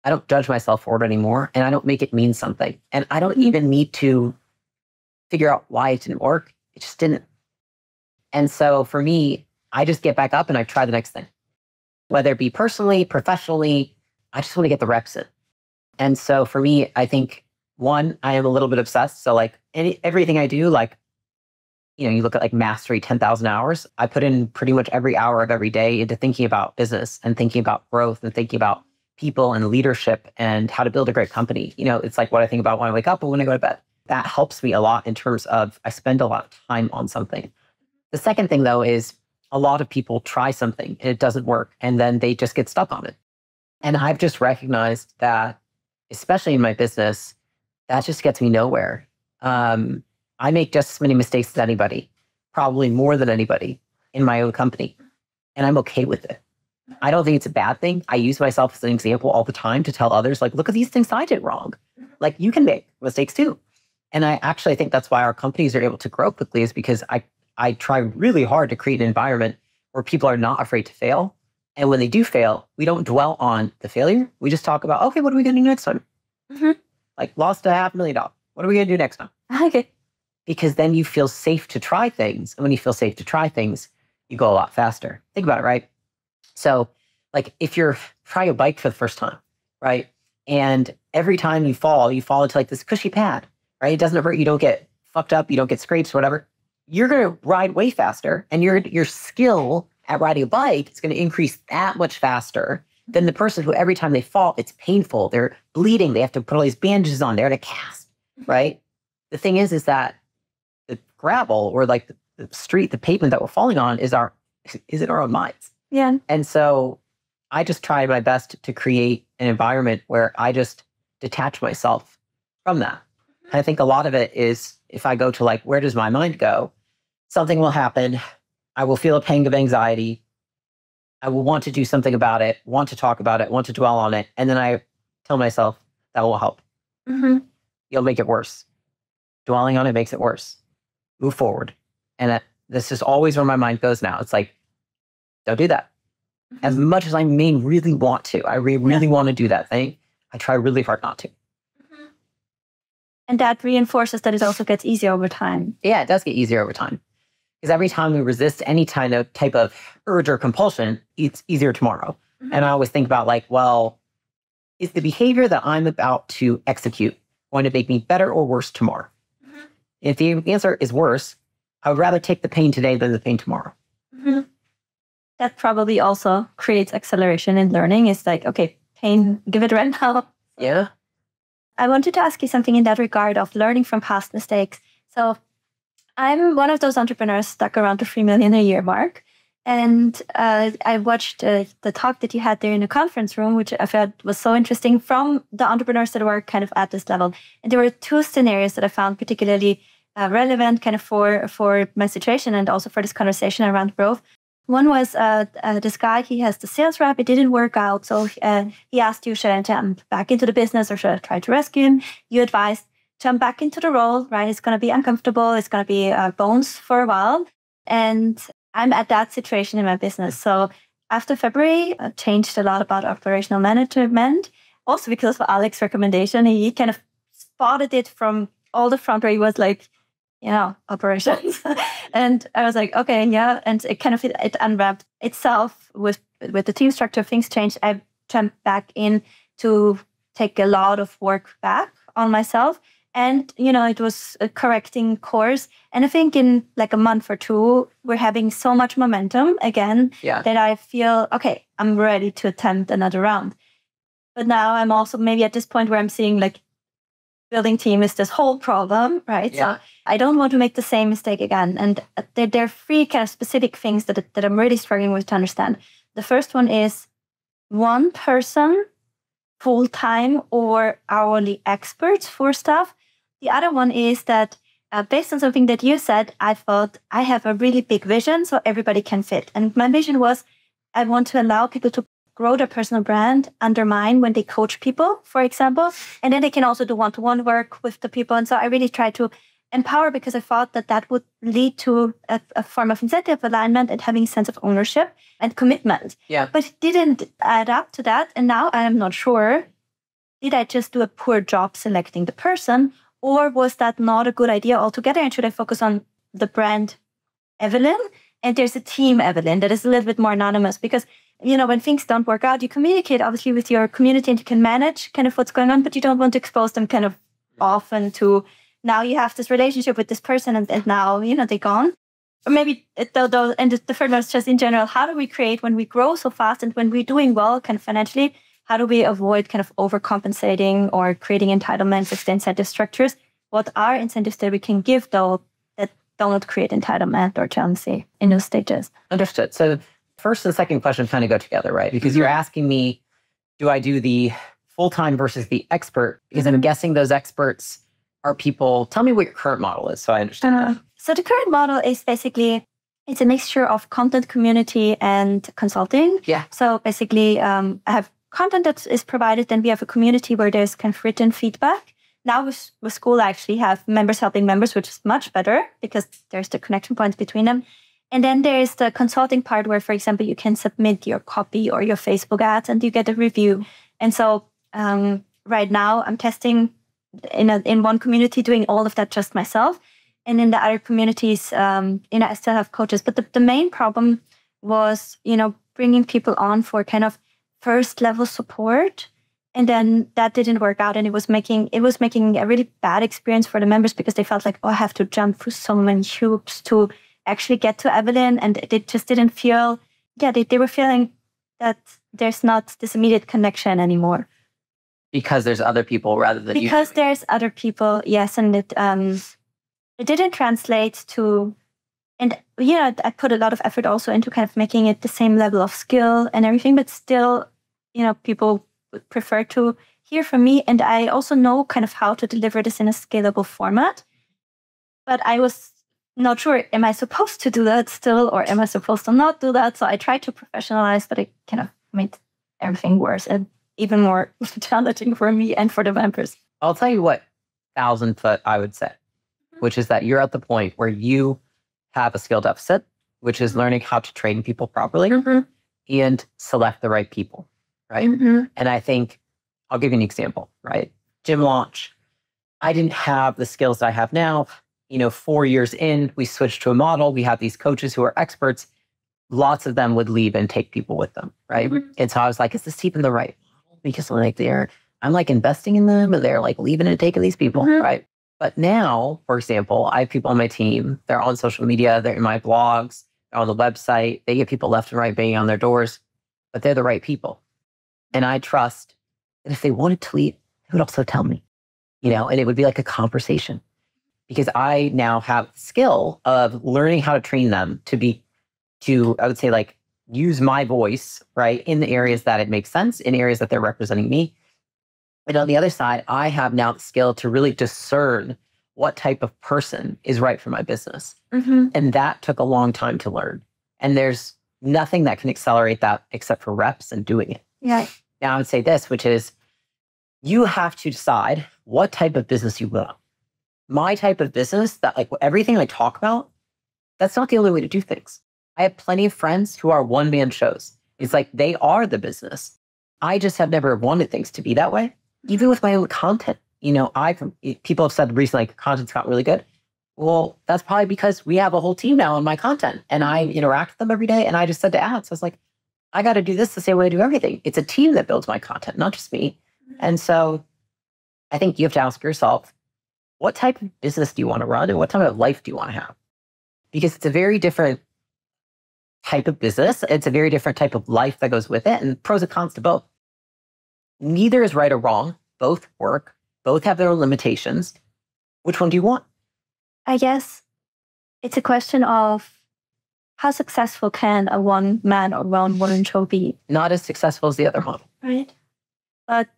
I don't judge myself for it anymore, and I don't make it mean something. And I don't even need to figure out why it didn't work. It just didn't. And so for me, I just get back up and I try the next thing. Whether it be personally, professionally, I just want to get the reps in. And so for me, I think, one, I am a little bit obsessed. So like any, everything I do, like, you know, you look at like mastery, ten thousand hours. I put in pretty much every hour of every day into thinking about business and thinking about growth and thinking about people and leadership and how to build a great company. You know, it's like what I think about when I wake up and when I go to bed. That helps me a lot in terms of I spend a lot of time on something. The second thing, though, is a lot of people try something and it doesn't work, and then they just get stuck on it. And I've just recognized that, especially in my business, that just gets me nowhere. Um, I make just as many mistakes as anybody, probably more than anybody in my own company, and I'm okay with it. I don't think it's a bad thing. I use myself as an example all the time to tell others, like, look at these things I did wrong. Like, you can make mistakes too. And I actually think that's why our companies are able to grow quickly, is because I, I try really hard to create an environment where people are not afraid to fail. And when they do fail, we don't dwell on the failure. We just talk about, okay, what are we going to do next time? Mm-hmm. Like, lost a half million dollars. What are we going to do next time? Okay. Because then you feel safe to try things. And when you feel safe to try things, you go a lot faster. Think about it, right? So like if you're trying a bike for the first time, right? And every time you fall, you fall into like this cushy pad, right? It doesn't hurt. You don't get fucked up. You don't get scrapes or whatever. You're going to ride way faster, and your, your skill at riding a bike is going to increase that much faster than the person who every time they fall, it's painful. They're bleeding. They have to put all these bandages on. They're in a cast, right? The thing is, is that the gravel or like the, the street, the pavement that we're falling on is our, is in our own minds. Yeah. And so I just try my best to create an environment where I just detach myself from that. And I think a lot of it is if I go to like, where does my mind go? Something will happen. I will feel a pang of anxiety. I will want to do something about it, want to talk about it, want to dwell on it. And then I tell myself that will help. Mm-hmm. You'll make it worse. Dwelling on it makes it worse. Move forward. And that, this is always where my mind goes now. It's like, don't do that. Mm-hmm. As much as I may really want to, I re really yeah. want to do that thing. I try really hard not to. Mm-hmm. And that reinforces that it also gets easier over time. Yeah, it does get easier over time. Because every time we resist any kind of type of urge or compulsion, it's easier tomorrow. Mm-hmm. And I always think about like, well, is the behavior that I'm about to execute going to make me better or worse tomorrow? Mm-hmm. If the answer is worse, I would rather take the pain today than the pain tomorrow. Mm-hmm. That probably also creates acceleration in learning. It's like, okay, pain, give it right now. Yeah. I wanted to ask you something in that regard of learning from past mistakes. So I'm one of those entrepreneurs stuck around the three million a year mark. And uh, I watched uh, the talk that you had there in the conference room, which I felt was so interesting from the entrepreneurs that were kind of at this level. And there were two scenarios that I found particularly uh, relevant kind of for, for my situation and also for this conversation around growth. One was uh, uh, this guy, he has the sales rep, it didn't work out. So uh, he asked you, should I jump back into the business or should I try to rescue him? You advised, jump back into the role, right? It's going to be uncomfortable. It's going to be uh, bones for a while. And I'm at that situation in my business. So after February, I changed a lot about operational management. Also because of Alex's recommendation, he kind of spotted it from all the front where he was like, you know, operations. And I was like, okay, yeah. And it kind of, it, it unwrapped itself with, with the team structure, things changed. I jumped back in to take a lot of work back on myself. And, you know, it was a correcting course. And I think in like a month or two, we're having so much momentum again yeah. that I feel, okay, I'm ready to attempt another round. But now I'm also maybe at this point where I'm seeing like building team is this whole problem, right? Yeah. So I don't want to make the same mistake again. And there, there are three kind of specific things that, that I'm really struggling with to understand. The first one is one person, full-time or hourly experts for stuff. The other one is that uh, based on something that you said, I thought I have a really big vision so everybody can fit. And my vision was I want to allow people to grow their personal brand under mine when they coach people, for example. And then they can also do one-to-one work with the people. And so I really tried to empower because I thought that that would lead to a, a form of incentive alignment and having a sense of ownership and commitment. Yeah. But it didn't add up to that. And now I'm not sure, did I just do a poor job selecting the person? Or was that not a good idea altogether? And should I focus on the brand Evelyn? And there's a team Evelyn that is a little bit more anonymous because, you know, when things don't work out, you communicate obviously with your community and you can manage kind of what's going on, but you don't want to expose them kind of often to, now you have this relationship with this person and, and now, you know, they're gone. Or maybe, though, though, and the third one is just in general, how do we create when we grow so fast and when we're doing well kind of financially? How do we avoid kind of overcompensating or creating entitlements with the incentive structures? What are incentives that we can give, though, that don't create entitlement or jealousy in those stages? Understood. So first and second question kind of go together, right? Because mm-hmm. you're asking me, do I do the full-time versus the expert? Because mm-hmm. I'm guessing those experts are people. Tell me what your current model is so I understand uh, that. So the current model is basically, it's a mixture of content, community, and consulting. Yeah. So basically, um, I have content that is provided, then we have a community where there's kind of written feedback. Now with, with Skool, I actually have members helping members, which is much better because there's the connection points between them. And then there is the consulting part where, for example, you can submit your copy or your Facebook ads and you get a review. And so um, right now I'm testing in, a, in one community doing all of that just myself. And in the other communities, um, you know, I still have coaches. But the, the main problem was, you know, bringing people on for kind of first level support. And then that didn't work out. And it was making it was making a really bad experience for the members because they felt like, oh, I have to jump through so many hoops to actually get to Evelyn. And they just didn't feel, yeah, they, they were feeling that there's not this immediate connection anymore. Because there's other people rather than you. Because there's other people, yes. And it, um, it didn't translate to And, you know, I put a lot of effort also into kind of making it the same level of skill and everything, but still, you know, people would prefer to hear from me. And I also know kind of how to deliver this in a scalable format. But I was not sure, am I supposed to do that still, or am I supposed to not do that? So I tried to professionalize, but it kind of made everything worse and even more challenging for me and for the members. I'll tell you what, thousand foot, I would say, mm-hmm. which is that you're at the point where you have a skill deficit, which is learning how to train people properly mm-hmm. and select the right people, right? Mm-hmm. And I think, I'll give you an example, right? Gym Launch. I didn't have the skills that I have now. You know, four years in, we switched to a model. We had these coaches who are experts. Lots of them would leave and take people with them, right? Mm-hmm. And so I was like, is this even the right model? Because like they're, I'm like investing in them, but they're like leaving and taking these people, mm-hmm. right? But now, for example, I have people on my team. They're on social media. They're in my blogs. They're on the website. They get people left and right banging on their doors, but they're the right people. And I trust that if they wanted to leave, they would also tell me, you know, and it would be like a conversation. Because I now have the skill of learning how to train them to be, to, I would say, like, use my voice, right, in the areas that it makes sense, in areas that they're representing me. And on the other side, I have now the skill to really discern what type of person is right for my business. Mm-hmm. And that took a long time to learn. And there's nothing that can accelerate that except for reps and doing it. Yeah. Now I would say this, which is you have to decide what type of business you will. My type of business, that like everything I talk about, that's not the only way to do things. I have plenty of friends who are one-man shows. It's like they are the business. I just have never wanted things to be that way, even with my own content. You know, I people have said recently, like, content's got really good. Well, that's probably because we have a whole team now on my content, and I interact with them every day, and I just said to ads, I was like, I got to do this the same way I do everything. It's a team that builds my content, not just me. And so I think you have to ask yourself, what type of business do you want to run and what type of life do you want to have? Because it's a very different type of business. It's a very different type of life that goes with it, and pros and cons to both. Neither is right or wrong. Both work. Both have their own limitations. Which one do you want? I guess it's a question of how successful can a one-man or one-woman show be? Not as successful as the other model. Right. But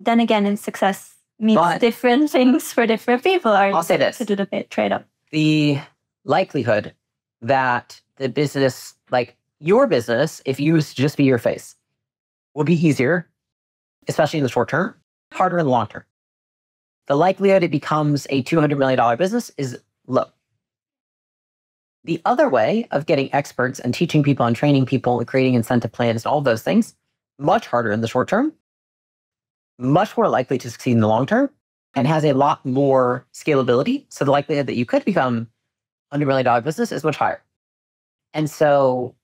then again, in success, means but different things for different people. Are I'll say this. To do the trade-off. The likelihood that the business, like your business, if you was to just be your face, will be easier, especially in the short term, harder in the long term. The likelihood it becomes a two hundred million dollar business is low. The other way of getting experts and teaching people and training people and creating incentive plans and all those things, much harder in the short term, much more likely to succeed in the long term, and has a lot more scalability. So the likelihood that you could become a one hundred million dollar business is much higher. And so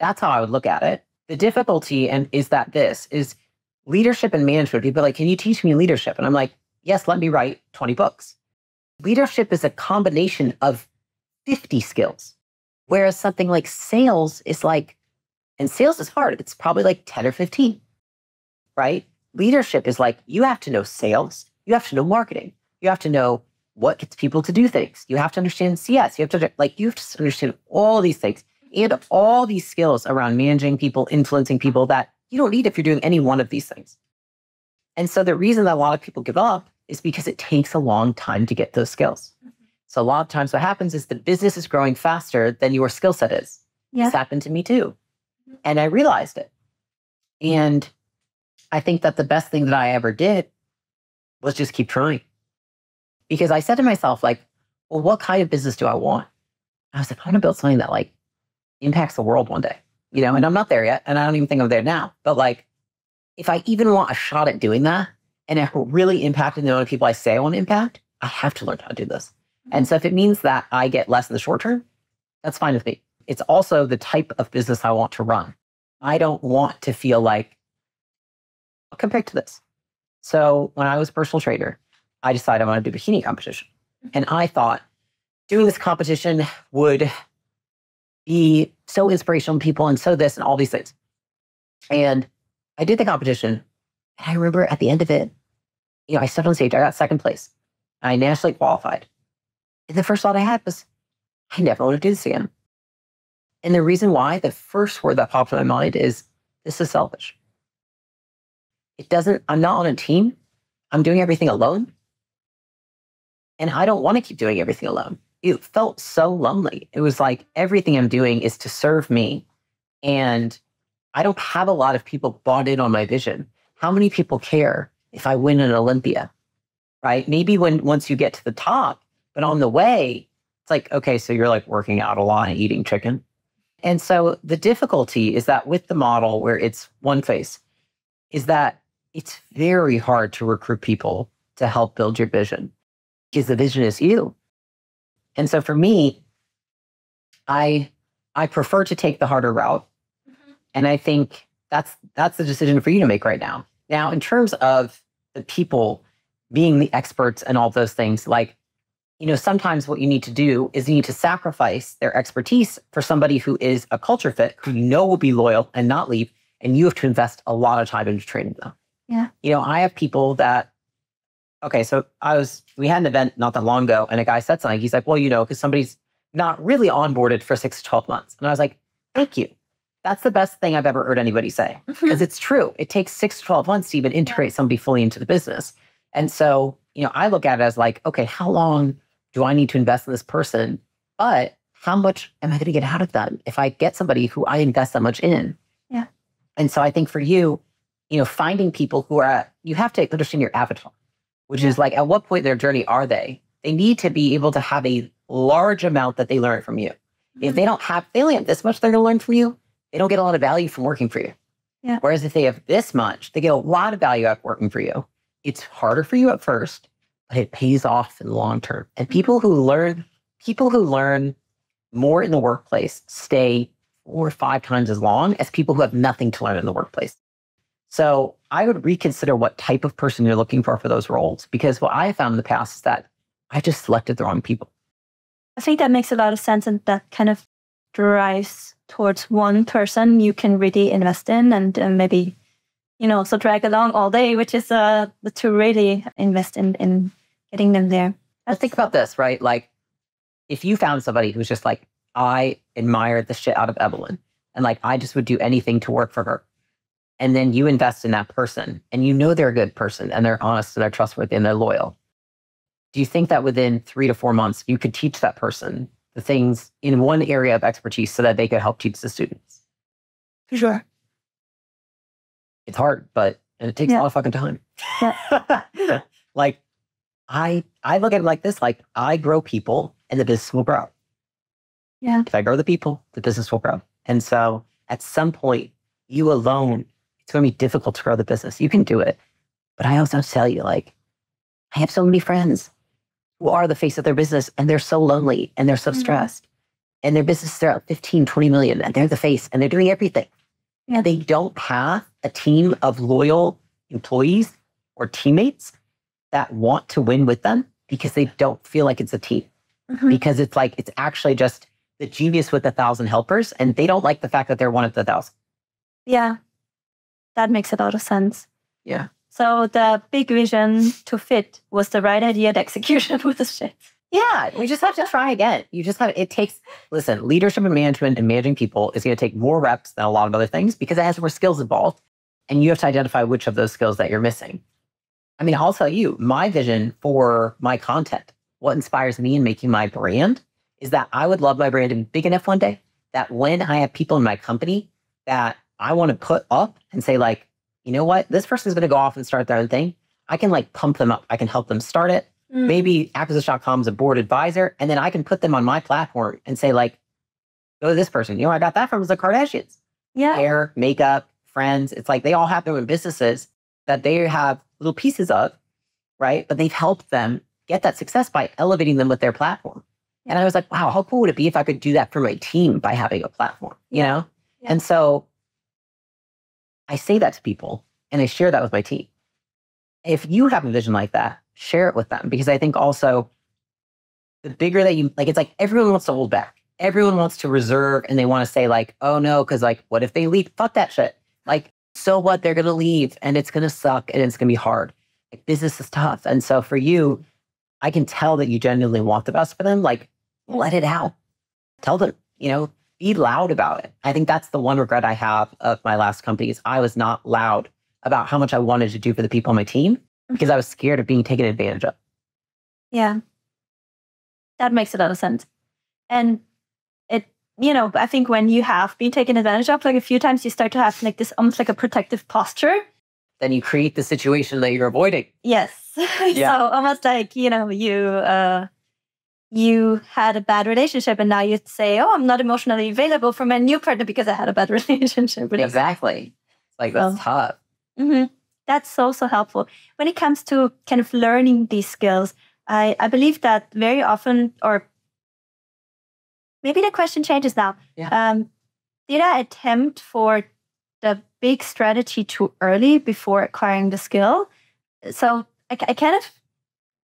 that's how I would look at it. The difficulty and is that this is leadership and management. People are like, can you teach me leadership? And I'm like, yes, let me write twenty books. Leadership is a combination of fifty skills, whereas something like sales is like, and sales is hard. It's probably like ten or fifteen, right? Leadership is like, you have to know sales. You have to know marketing. You have to know what gets people to do things. You have to understand C S. You have to, like, you have to understand all these things and all these skills around managing people, influencing people that you don't need if you're doing any one of these things. And so the reason that a lot of people give up is because it takes a long time to get those skills. So a lot of times what happens is the business is growing faster than your skill set is. Yeah. It's happened to me too. And I realized it. And I think that the best thing that I ever did was just keep trying. Because I said to myself, like, well, what kind of business do I want? I was like, I want to build something that, like, impacts the world one day, you know, and I'm not there yet. And I don't even think I'm there now. But, like, if I even want a shot at doing that and it really impacting the amount of people I say I want to impact, I have to learn how to do this. And so if it means that I get less in the short term, that's fine with me. It's also the type of business I want to run. I don't want to feel like, compared to this. So when I was a personal trainer, I decided I wanted to do a bikini competition. And I thought doing this competition would be so inspirational to people and so this and all these things. And I did the competition. And I remember at the end of it, you know, I stepped on stage. I got second place. I nationally qualified. And the first thought I had was, I never want to do this again. And the reason why, the first word that popped in my mind is, this is selfish. It doesn't, I'm not on a team. I'm doing everything alone. And I don't want to keep doing everything alone. It felt so lonely. It was like everything I'm doing is to serve me. And I don't have a lot of people bought in on my vision. How many people care if I win an Olympia, right? Maybe when once you get to the top, but on the way, it's like, okay, so you're like working out a lot and eating chicken. And so the difficulty is that with the model where it's one face, is that it's very hard to recruit people to help build your vision because the vision is you. And so for me, I I prefer to take the harder route. Mm-hmm. And I think that's that's the decision for you to make right now. Now, in terms of the people being the experts and all those things, like, you know, sometimes what you need to do is you need to sacrifice their expertise for somebody who is a culture fit, who you know will be loyal and not leave, and you have to invest a lot of time into training them. Yeah. You know, I have people that, okay, so I was, we had an event not that long ago, and a guy said something. He's like, well, you know, because somebody's not really onboarded for six to twelve months. And I was like, thank you. That's the best thing I've ever heard anybody say, because it's true. It takes six to twelve months to even integrate yeah. somebody fully into the business. And so, you know, I look at it as like, okay, how long do I need to invest in this person? But how much am I going to get out of them if I get somebody who I invest that much in? Yeah. And so I think for you, you know, finding people who are, you have to understand your avatar, which yeah. is like, at what point in their journey are they? They need to be able to have a large amount that they learn from you. Mm-hmm. If they don't have, they only have this much they're going to learn from you, they don't get a lot of value from working for you. Yeah. Whereas if they have this much, they get a lot of value out of working for you. It's harder for you at first, but it pays off in the long term. And people who learn, people who learn more in the workplace stay four or five times as long as people who have nothing to learn in the workplace. So I would reconsider what type of person you're looking for for those roles, because what I found in the past is that I just selected the wrong people. I think that makes a lot of sense, and that kind of drives towards one person you can really invest in and uh, maybe, you know, so drag along all day, which is uh, to really invest in, in getting them there. I think about this, right? Like, if you found somebody who's just like, I admire the shit out of Evelyn, and like, I just would do anything to work for her. And then you invest in that person, and you know they're a good person, and they're honest, and they're trustworthy, and they're loyal. Do you think that within three to four months, you could teach that person the things in one area of expertise so that they could help teach the students? For sure. It's hard, but and it takes yeah. a lot of fucking time. Yeah. Like, I I look at it like this, like, I grow people and the business will grow. Yeah. If I grow the people, the business will grow. And so at some point, you alone, it's going to be difficult to grow the business. You can do it. But I also tell you, like, I have so many friends who are the face of their business, and they're so lonely, and they're so mm-hmm. stressed, and their businesses are at fifteen, twenty million, and they're the face, and they're doing everything. Yeah. They don't have a team of loyal employees or teammates that want to win with them, because they don't feel like it's a team. Mm-hmm. Because it's like, it's actually just the genius with a thousand helpers, and they don't like the fact that they're one of the thousand. Yeah, that makes a lot of sense. Yeah. So the big vision to fit was the right idea, the execution was the shit. Yeah, we just have to try again. You just have, it takes, listen, leadership and management and managing people is going to take more reps than a lot of other things, because it has more skills involved. And you have to identify which of those skills that you're missing. I mean, I'll tell you, my vision for my content, what inspires me in making my brand, is that I would love my brand to be big enough one day that when I have people in my company that I want to put up and say, like, you know what, this person is going to go off and start their own thing, I can like pump them up. I can help them start it. Mm. Maybe acquisition dot com is a board advisor, and then I can put them on my platform and say, like, go to this person. You know, I got that from the Kardashians. Yeah. Hair, makeup, friends. It's like they all have their own businesses that they have little pieces of, right? But they've helped them get that success by elevating them with their platform. Yeah. And I was like, wow, how cool would it be if I could do that for my team by having a platform, you yeah. know? Yeah. And so I say that to people, and I share that with my team. If you have a vision like that, share it with them, because I think also the bigger that you, like, it's like everyone wants to hold back. Everyone wants to reserve, and they want to say, like, oh no, because like, what if they leave? Fuck that shit. Like, so what? They're going to leave, and it's going to suck, and it's going to be hard. Like, business is tough. And so for you, I can tell that you genuinely want the best for them. Like, let it out. tell them, you know, be loud about it. I think that's the one regret I have of my last company is I was not loud about how much I wanted to do for the people on my team because I was scared of being taken advantage of. Yeah. That makes a lot of sense. And it, you know, I think when you have been taken advantage of, like a few times, you start to have like this almost like a protective posture. Then you create the situation that you're avoiding. Yes. Yeah. So almost like, you know, you uh, you had a bad relationship and now you say, oh, I'm not emotionally available for my new partner because I had a bad relationship. Exactly. It's like, that's tough. Mm-hmm. That's also helpful. When it comes to kind of learning these skills, I, I believe that very often, or maybe the question changes now. Yeah. Um, did I attempt for the big strategy too early before acquiring the skill? So I, I kind of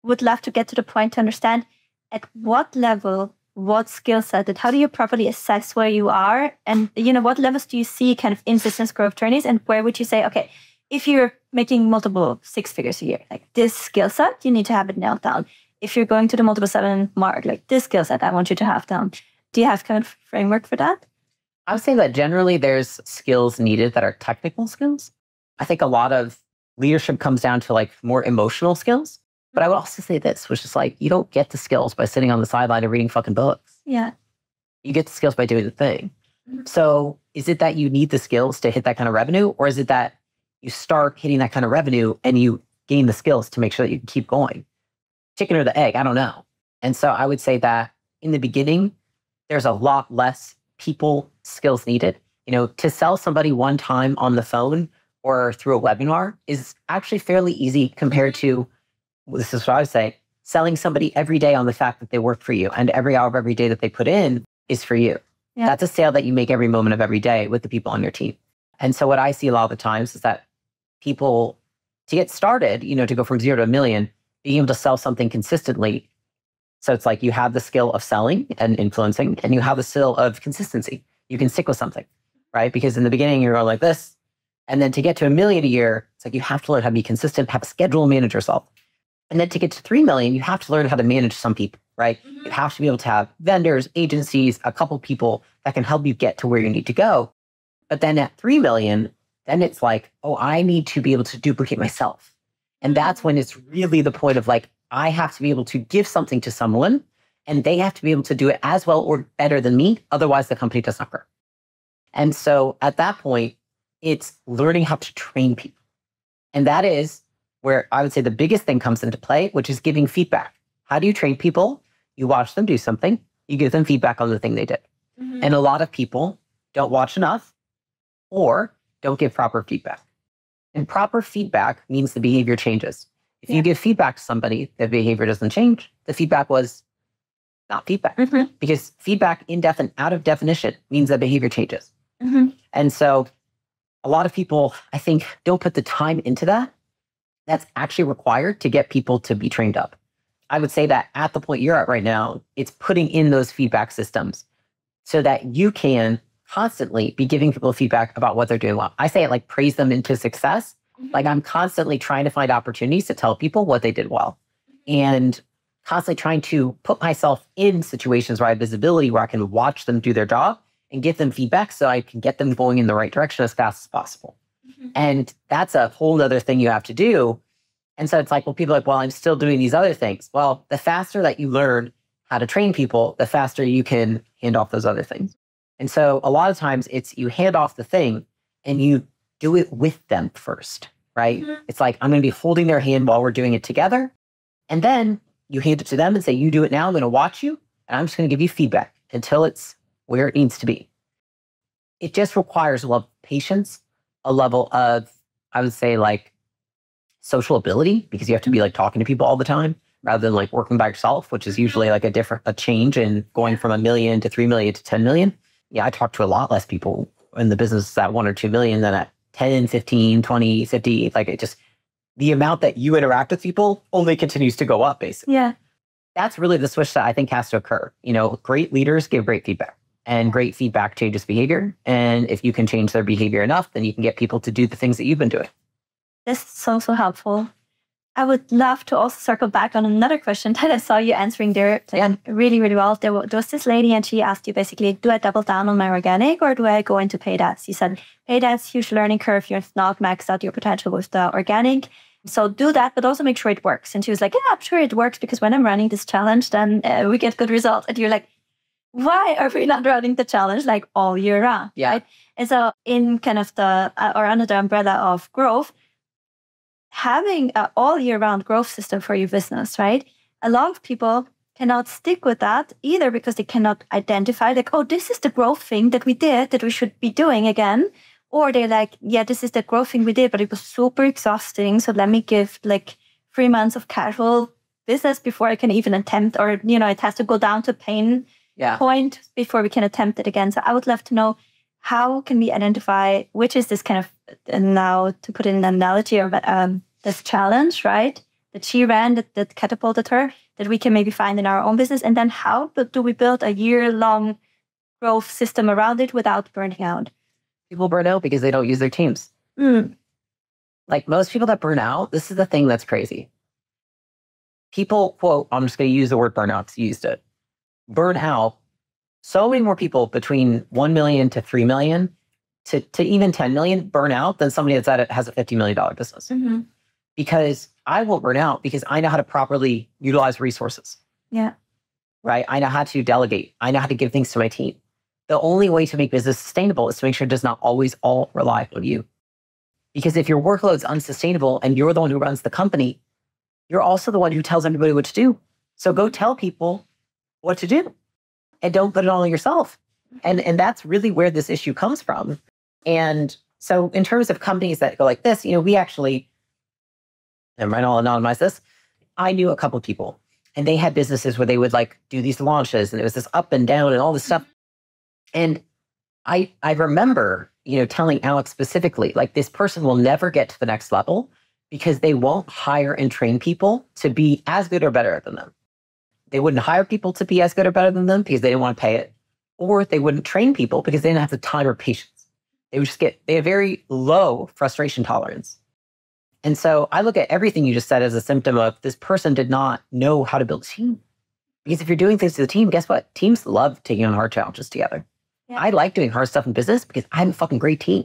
would love to get to the point to understand at what level, what skill set, and how do you properly assess where you are? And, you know, what levels do you see kind of in business growth journeys? And where would you say, okay, if you're making multiple six figures a year, like this skill set, you need to have it nailed down. If you're going to the multiple seven mark, like this skill set, I want you to have down. Do you have kind of framework for that? I would say that generally there's skills needed that are technical skills. I think a lot of leadership comes down to like more emotional skills. But I would also say this, which is like, you don't get the skills by sitting on the sideline and reading fucking books. Yeah. You get the skills by doing the thing. So is it that you need the skills to hit that kind of revenue? Or is it that you start hitting that kind of revenue and you gain the skills to make sure that you can keep going? Chicken or the egg, I don't know. And so I would say that in the beginning, there's a lot less people skills needed. You know, to sell somebody one time on the phone or through a webinar is actually fairly easy compared to, well, this is what I would say, selling somebody every day on the fact that they work for you and every hour of every day that they put in is for you. Yeah. That's a sale that you make every moment of every day with the people on your team. And so what I see a lot of the times is that people, to get started, you know, to go from zero to a million, being able to sell something consistently. So it's like you have the skill of selling and influencing and you have the skill of consistency. You can stick with something, right? Because in the beginning, you're all like this. And then to get to a million a year, it's like you have to learn how to be consistent, have a schedule, manage yourself. And then to get to three million, you have to learn how to manage some people, right? Mm-hmm. You have to be able to have vendors, agencies, a couple people that can help you get to where you need to go. But then at three million, then it's like, oh, I need to be able to duplicate myself. And that's when it's really the point of like, I have to be able to give something to someone and they have to be able to do it as well or better than me. Otherwise, the company does not grow. And so at that point, it's learning how to train people. And that is where I would say the biggest thing comes into play, which is giving feedback. How do you train people? You watch them do something. You give them feedback on the thing they did. Mm-hmm. And a lot of people don't watch enough or don't give proper feedback. And proper feedback means the behavior changes. If yeah. you give feedback to somebody, the behavior doesn't change. The feedback was not feedback. Mm-hmm. Because feedback in depth and out of definition means that behavior changes. Mm-hmm. And so a lot of people, I think, don't put the time into that. That's actually required to get people to be trained up. I would say that at the point you're at right now, it's putting in those feedback systems so that you can constantly be giving people feedback about what they're doing well. I say it like praise them into success. Mm-hmm. Like I'm constantly trying to find opportunities to tell people what they did well and constantly trying to put myself in situations where I have visibility, where I can watch them do their job and give them feedback so I can get them going in the right direction as fast as possible. Mm-hmm. And that's a whole other thing you have to do. And so it's like, well, people are like, well, I'm still doing these other things. Well, the faster that you learn how to train people, the faster you can hand off those other things. And so a lot of times it's you hand off the thing and you do it with them first, right? Mm-hmm. It's like, I'm going to be holding their hand while we're doing it together. And then you hand it to them and say, you do it now. I'm going to watch you. And I'm just going to give you feedback until it's where it needs to be. It just requires a level of patience, a level of, I would say, like social ability, because you have to be like talking to people all the time rather than like working by yourself, which is usually like a different, a change in going from a million to three million to ten million. Yeah, I talk to a lot less people in the business at one or two million than at ten, fifteen, twenty, fifty. Like it just, the amount that you interact with people only continues to go up, basically. Yeah. That's really the switch that I think has to occur. You know, great leaders give great feedback and great feedback changes behavior. And if you can change their behavior enough, then you can get people to do the things that you've been doing. This is so, so helpful. I would love to also circle back on another question that I saw you answering there really, really well. There was this lady and she asked you basically, do I double down on my organic or do I go into paid ads? You said paid ads, huge learning curve. You're not maxed out your potential with the organic. So do that, but also make sure it works. And she was like, yeah, I'm sure it works because when I'm running this challenge, then uh, we get good results. And you're like, why are we not running the challenge like all year round? Yeah. Right? And so in kind of the, uh, or under the umbrella of growth, having an all year round growth system for your business, right? A lot of people cannot stick with that either because they cannot identify like, oh, this is the growth thing that we did that we should be doing again. Or they're like, yeah, this is the growth thing we did, but it was super exhausting. So let me give like three months of casual business before I can even attempt, or, you know, it has to go down to pain yeah. point before we can attempt it again. So I would love to know, how can we identify which is this kind of, and now to put in an analogy of um, this challenge, right, that she ran, that, that catapulted her, that we can maybe find in our own business? And then how do we build a year-long growth system around it without burning out? People burn out because they don't use their teams. Mm. Like most people that burn out, this is the thing that's crazy. People, quote, I'm just going to use the word burnout because you used it. Burn out. So many more people between one million to three million to, to even ten million burn out than somebody that's at it has a fifty million dollar business. Mm-hmm. Because I won't burn out because I know how to properly utilize resources. Yeah. Right. I know how to delegate. I know how to give things to my team. The only way to make business sustainable is to make sure it does not always all rely on you. Because if your workload's unsustainable and you're the one who runs the company, you're also the one who tells everybody what to do. So go tell people what to do. And don't put it all on yourself. And, and that's really where this issue comes from. And so in terms of companies that go like this, you know, we actually, never mind, I'll anonymize this. I knew a couple of people and they had businesses where they would like do these launches and it was this up and down and all this stuff. And I, I remember, you know, telling Alex specifically, like this person will never get to the next level because they won't hire and train people to be as good or better than them. They wouldn't hire people to be as good or better than them because they didn't want to pay it. Or they wouldn't train people because they didn't have the time or patience. They would just get, they had very low frustration tolerance. And so I look at everything you just said as a symptom of this person did not know how to build a team. Because if you're doing things to the team, guess what? Teams love taking on hard challenges together. Yeah. I like doing hard stuff in business because I'm a fucking great team.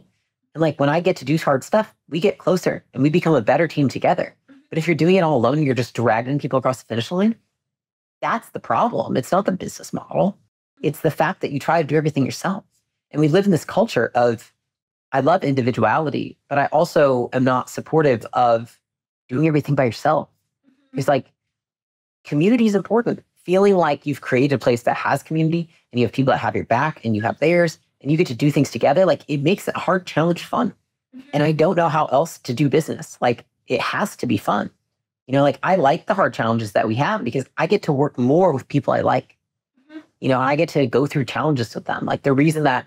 And like when I get to do hard stuff, we get closer and we become a better team together. But if you're doing it all alone and you're just dragging people across the finish line, that's the problem. It's not the business model. It's the fact that you try to do everything yourself. And we live in this culture of, I love individuality, but I also am not supportive of doing everything by yourself. It's like, community is important. Feeling like you've created a place that has community and you have people that have your back and you have theirs and you get to do things together. Like it makes a hard challenge fun. And I don't know how else to do business. Like it has to be fun. You know, like I like the hard challenges that we have because I get to work more with people I like. Mm-hmm. You know, I get to go through challenges with them. Like the reason that,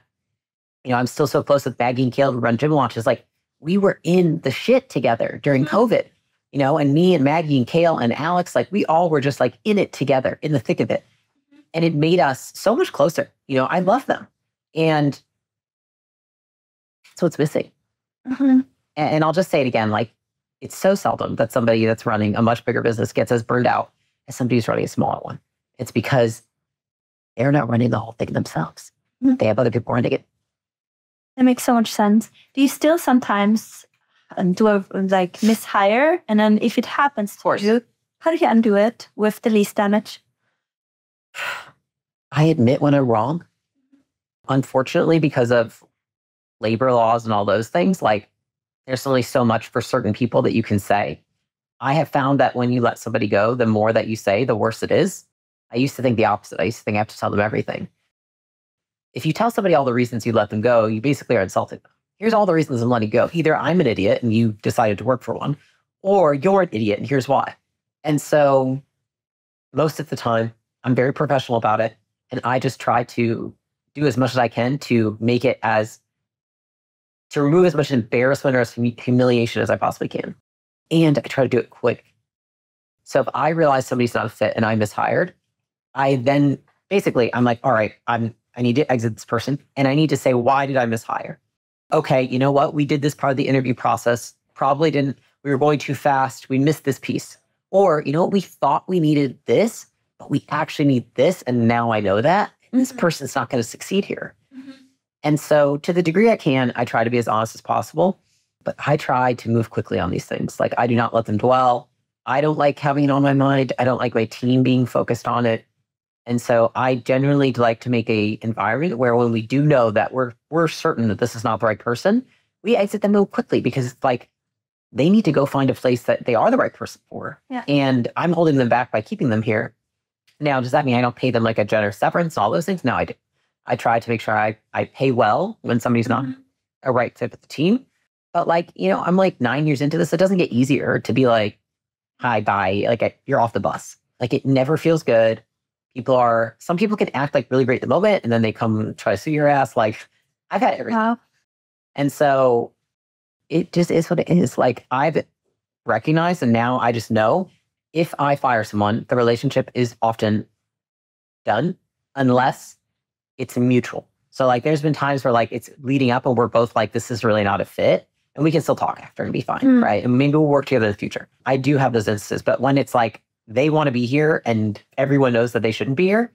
you know, I'm still so close with Maggie and Kale who run Gym Launch is like we were in the shit together during mm-hmm. COVID, you know, and me and Maggie and Kale and Alex, like we all were just like in it together, in the thick of it. Mm-hmm. And it made us so much closer. You know, I love them. And that's what's missing. Mm-hmm. And, and I'll just say it again, like, it's so seldom that somebody that's running a much bigger business gets as burned out as somebody who's running a smaller one. It's because they're not running the whole thing themselves. Mm-hmm. They have other people running it. That makes so much sense. Do you still sometimes do a like mishire? And then if it happens to you, how do you undo it with the least damage? I admit when I'm wrong. Unfortunately, because of labor laws and all those things, like, there's only so much for certain people that you can say. I have found that when you let somebody go, the more that you say, the worse it is. I used to think the opposite. I used to think I have to tell them everything. If you tell somebody all the reasons you let them go, you basically are insulting them. Here's all the reasons I'm letting go. Either I'm an idiot and you decided to work for one, or you're an idiot and here's why. And so most of the time, I'm very professional about it. And I just try to do as much as I can to make it as to remove as much embarrassment or as humiliation as I possibly can. And I try to do it quick. So if I realize somebody's not a fit and I mishired, I then basically, I'm like, all right, I'm, I need to exit this person. And I need to say, why did I mishire? Okay, you know what? We did this part of the interview process. Probably didn't. we were going too fast, we missed this piece. Or, you know, we thought we needed this, but we actually need this. And now I know that mm-hmm. this person's not going to succeed here. Mm-hmm. And so to the degree I can, I try to be as honest as possible, but I try to move quickly on these things. Like I do not let them dwell. I don't like having it on my mind. I don't like my team being focused on it. And so I generally like to make a environment where when we do know that we're, we're certain that this is not the right person, we exit them real quickly because it's like, they need to go find a place that they are the right person for. Yeah. And I'm holding them back by keeping them here. Now, does that mean I don't pay them like a generous severance, all those things? No, I do. I try to make sure I, I pay well when somebody's mm-hmm. not a right fit for the team. But like, you know, I'm like nine years into this. It doesn't get easier to be like, hi, bye. Like I, you're off the bus. Like it never feels good. People are, some people can act like really great at the moment and then they come try to sue your ass. Like I've had everything. Wow. And so it just is what it is. Like I've recognized and now I just know if I fire someone, the relationship is often done unless it's mutual. So like there's been times where like it's leading up and we're both like, this is really not a fit and we can still talk after and be fine, mm. right? And maybe we'll work together in the future. I do have those instances, but when it's like they want to be here and everyone knows that they shouldn't be here,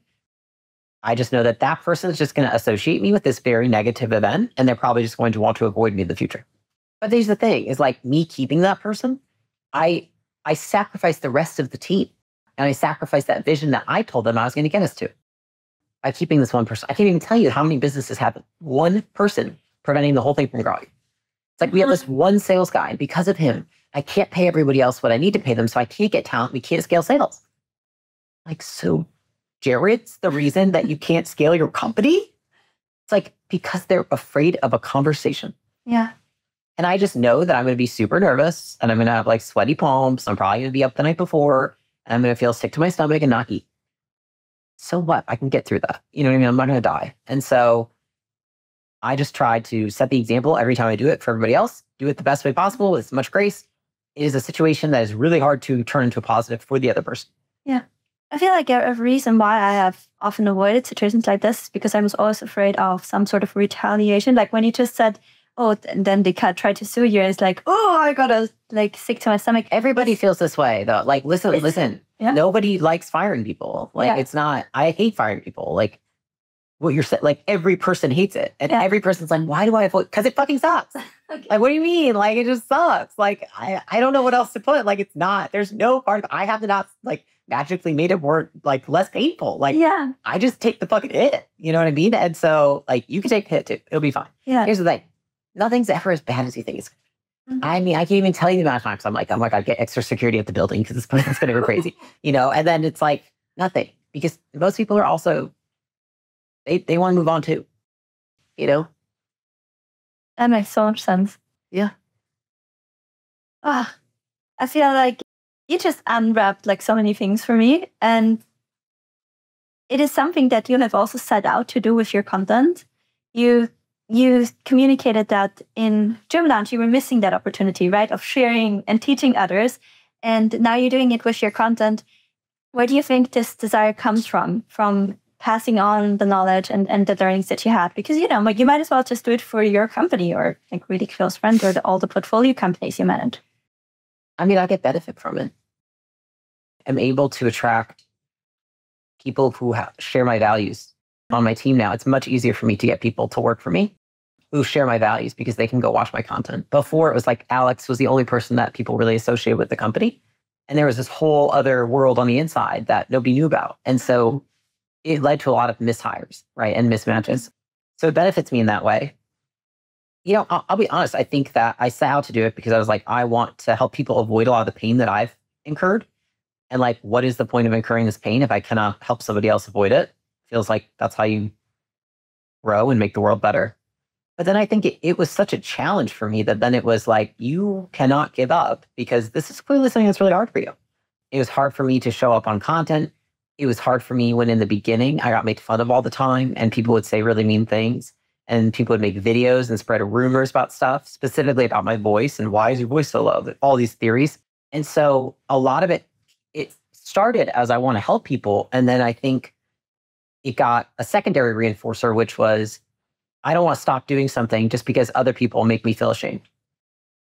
I just know that that person is just going to associate me with this very negative event and they're probably just going to want to avoid me in the future. But there's the thing is like me keeping that person, I I sacrifice the rest of the team and I sacrifice that vision that I told them I was going to get us to. By keeping this one person, I can't even tell you how many businesses have one person preventing the whole thing from growing. It's like we have this one sales guy and because of him, I can't pay everybody else what I need to pay them. So I can't get talent. We can't scale sales. Like, so Jared's the reason that you can't scale your company? It's like because they're afraid of a conversation. Yeah. And I just know that I'm going to be super nervous and I'm going to have like sweaty palms. I'm probably going to be up the night before and I'm going to feel sick to my stomach and not eat. So what? I can get through that. You know what I mean? I'm not going to die. And so I just try to set the example every time I do it for everybody else, do it the best way possible with as much grace. It is a situation that is really hard to turn into a positive for the other person. Yeah. I feel like a reason why I have often avoided situations like this is because I was always afraid of some sort of retaliation. Like when you just said, oh, and then they try to sue you. And it's like, oh, I got to like sick to my stomach. Everybody it's, feels this way though. Like, listen, listen, yeah. Nobody likes firing people. Like yeah. It's not, I hate firing people. Like what you're saying, like every person hates it. And yeah. Every person's like, why do I avoid? Cause it fucking sucks. Okay. Like, what do you mean? Like, it just sucks. Like, I, I don't know what else to put. Like, it's not, there's no part of, I have to not like magically made it more like less painful. Like yeah. I just take the fucking hit. You know what I mean? And so like, you can take the hit too. It'll be fine. Yeah. Here's the thing. Nothing's ever as bad as you think it's. Mm-hmm. I mean, I can't even tell you the amount of times I'm like, oh my God, get extra security at the building because this place is going to go crazy, you know? And then it's like nothing because most people are also, they, they want to move on too, you know? That makes so much sense. Yeah. Ah, oh, I feel like you just unwrapped like so many things for me. And it is something that you have also set out to do with your content. You You communicated that in Gym Launch, you were missing that opportunity, right? Of sharing and teaching others. And now you're doing it with your content. Where do you think this desire comes from? From passing on the knowledge and, and the learnings that you had? Because, you know, like you might as well just do it for your company or like really close friends or the, all the portfolio companies you manage. I mean, I get benefit from it. I'm able to attract people who ha- share my values. On my team now, it's much easier for me to get people to work for me who share my values because they can go watch my content. Before, it was like Alex was the only person that people really associated with the company. And there was this whole other world on the inside that nobody knew about. And so it led to a lot of mishires, right? And mismatches. So it benefits me in that way. You know, I'll, I'll be honest. I think that I set out to do it because I was like, I want to help people avoid a lot of the pain that I've incurred. And like, what is the point of incurring this pain if I cannot help somebody else avoid it? Feels like that's how you grow and make the world better. But then I think it, it was such a challenge for me that then it was like, you cannot give up because this is clearly something that's really hard for you. It was hard for me to show up on content. It was hard for me when in the beginning, I got made fun of all the time and people would say really mean things and people would make videos and spread rumors about stuff, specifically about my voice and why is your voice so low? All these theories. And so a lot of it, it started as I want to help people. And then I think it got a secondary reinforcer, which was, I don't want to stop doing something just because other people make me feel ashamed.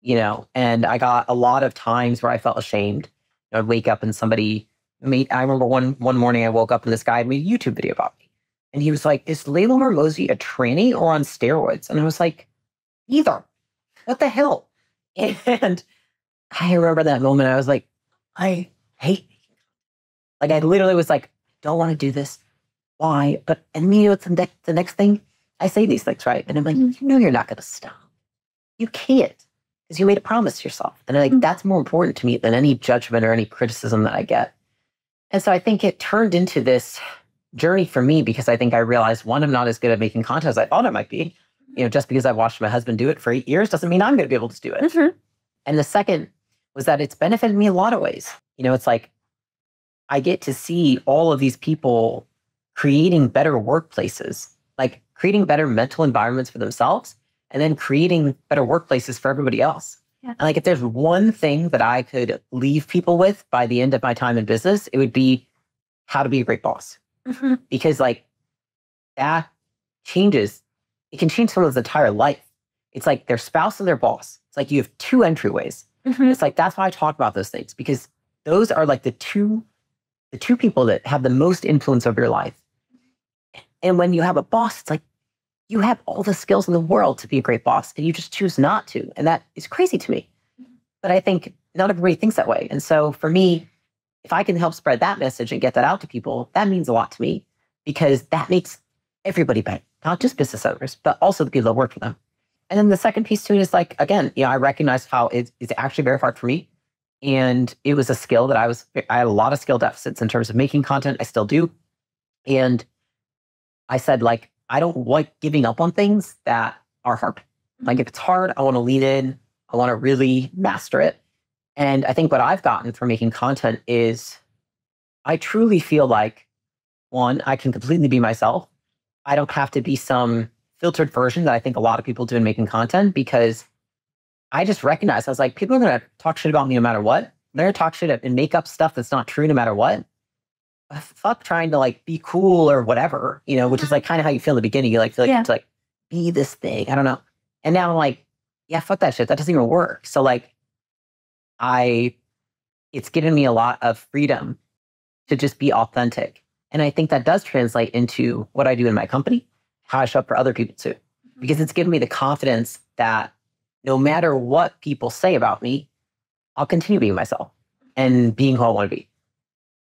you know, and I got a lot of times where I felt ashamed. I'd wake up and somebody made, I remember one one morning I woke up and this guy made a YouTube video about me. And he was like, is Leila Hormozi a tranny or on steroids? And I was like, either. What the hell? And I remember that moment. I was like, I hate me. Like, I literally was like, don't want to do this. Why? But, and you know, it's the, the next thing I say these things, right? And I'm like, mm-hmm. you know, you're not going to stop. You can't, because you made a promise to yourself. And I'm like, mm-hmm. that's more important to me than any judgment or any criticism that I get. And so I think it turned into this journey for me, because I think I realized, one, I'm not as good at making content as I thought I might be. You know, just because I watched my husband do it for eight years doesn't mean I'm going to be able to do it. Mm-hmm. And the second was that it's benefited me a lot of ways. You know, it's like, I get to see all of these people creating better workplaces, like creating better mental environments for themselves, and then creating better workplaces for everybody else. Yeah. And like, if there's one thing that I could leave people with by the end of my time in business, it would be how to be a great boss. Mm-hmm. Because like, that changes, it can change someone's entire life. It's like their spouse and their boss. It's like you have two entryways. Mm-hmm. It's like, that's why I talk about those things, because those are like the two the two people that have the most influence over your life. And when you have a boss, it's like, you have all the skills in the world to be a great boss, and you just choose not to. And that is crazy to me. But I think not everybody thinks that way. And so for me, if I can help spread that message and get that out to people, that means a lot to me, because that makes everybody better, not just business owners, but also the people that work for them. And then the second piece to it is like, again, you know, I recognize how it, it's actually very hard for me. And it was a skill that I was, I had a lot of skill deficits in terms of making content. I still do. And I said, like, I don't like giving up on things that are hard. Like, if it's hard, I want to lean in. I want to really master it. And I think what I've gotten from making content is I truly feel like, one, I can completely be myself. I don't have to be some filtered version that I think a lot of people do in making content, because I just recognized, I was like, people are going to talk shit about me no matter what. They're going to talk shit and make up stuff that's not true no matter what. Fuck trying to like be cool or whatever, you know, which is like kind of how you feel in the beginning. You like feel like, yeah. you have to like be this thing. I don't know. And now I'm like, yeah, fuck that shit. That doesn't even work. So like, I, it's given me a lot of freedom to just be authentic. And I think that does translate into what I do in my company, how I show up for other people too, because it's given me the confidence that no matter what people say about me, I'll continue being myself and being who I want to be.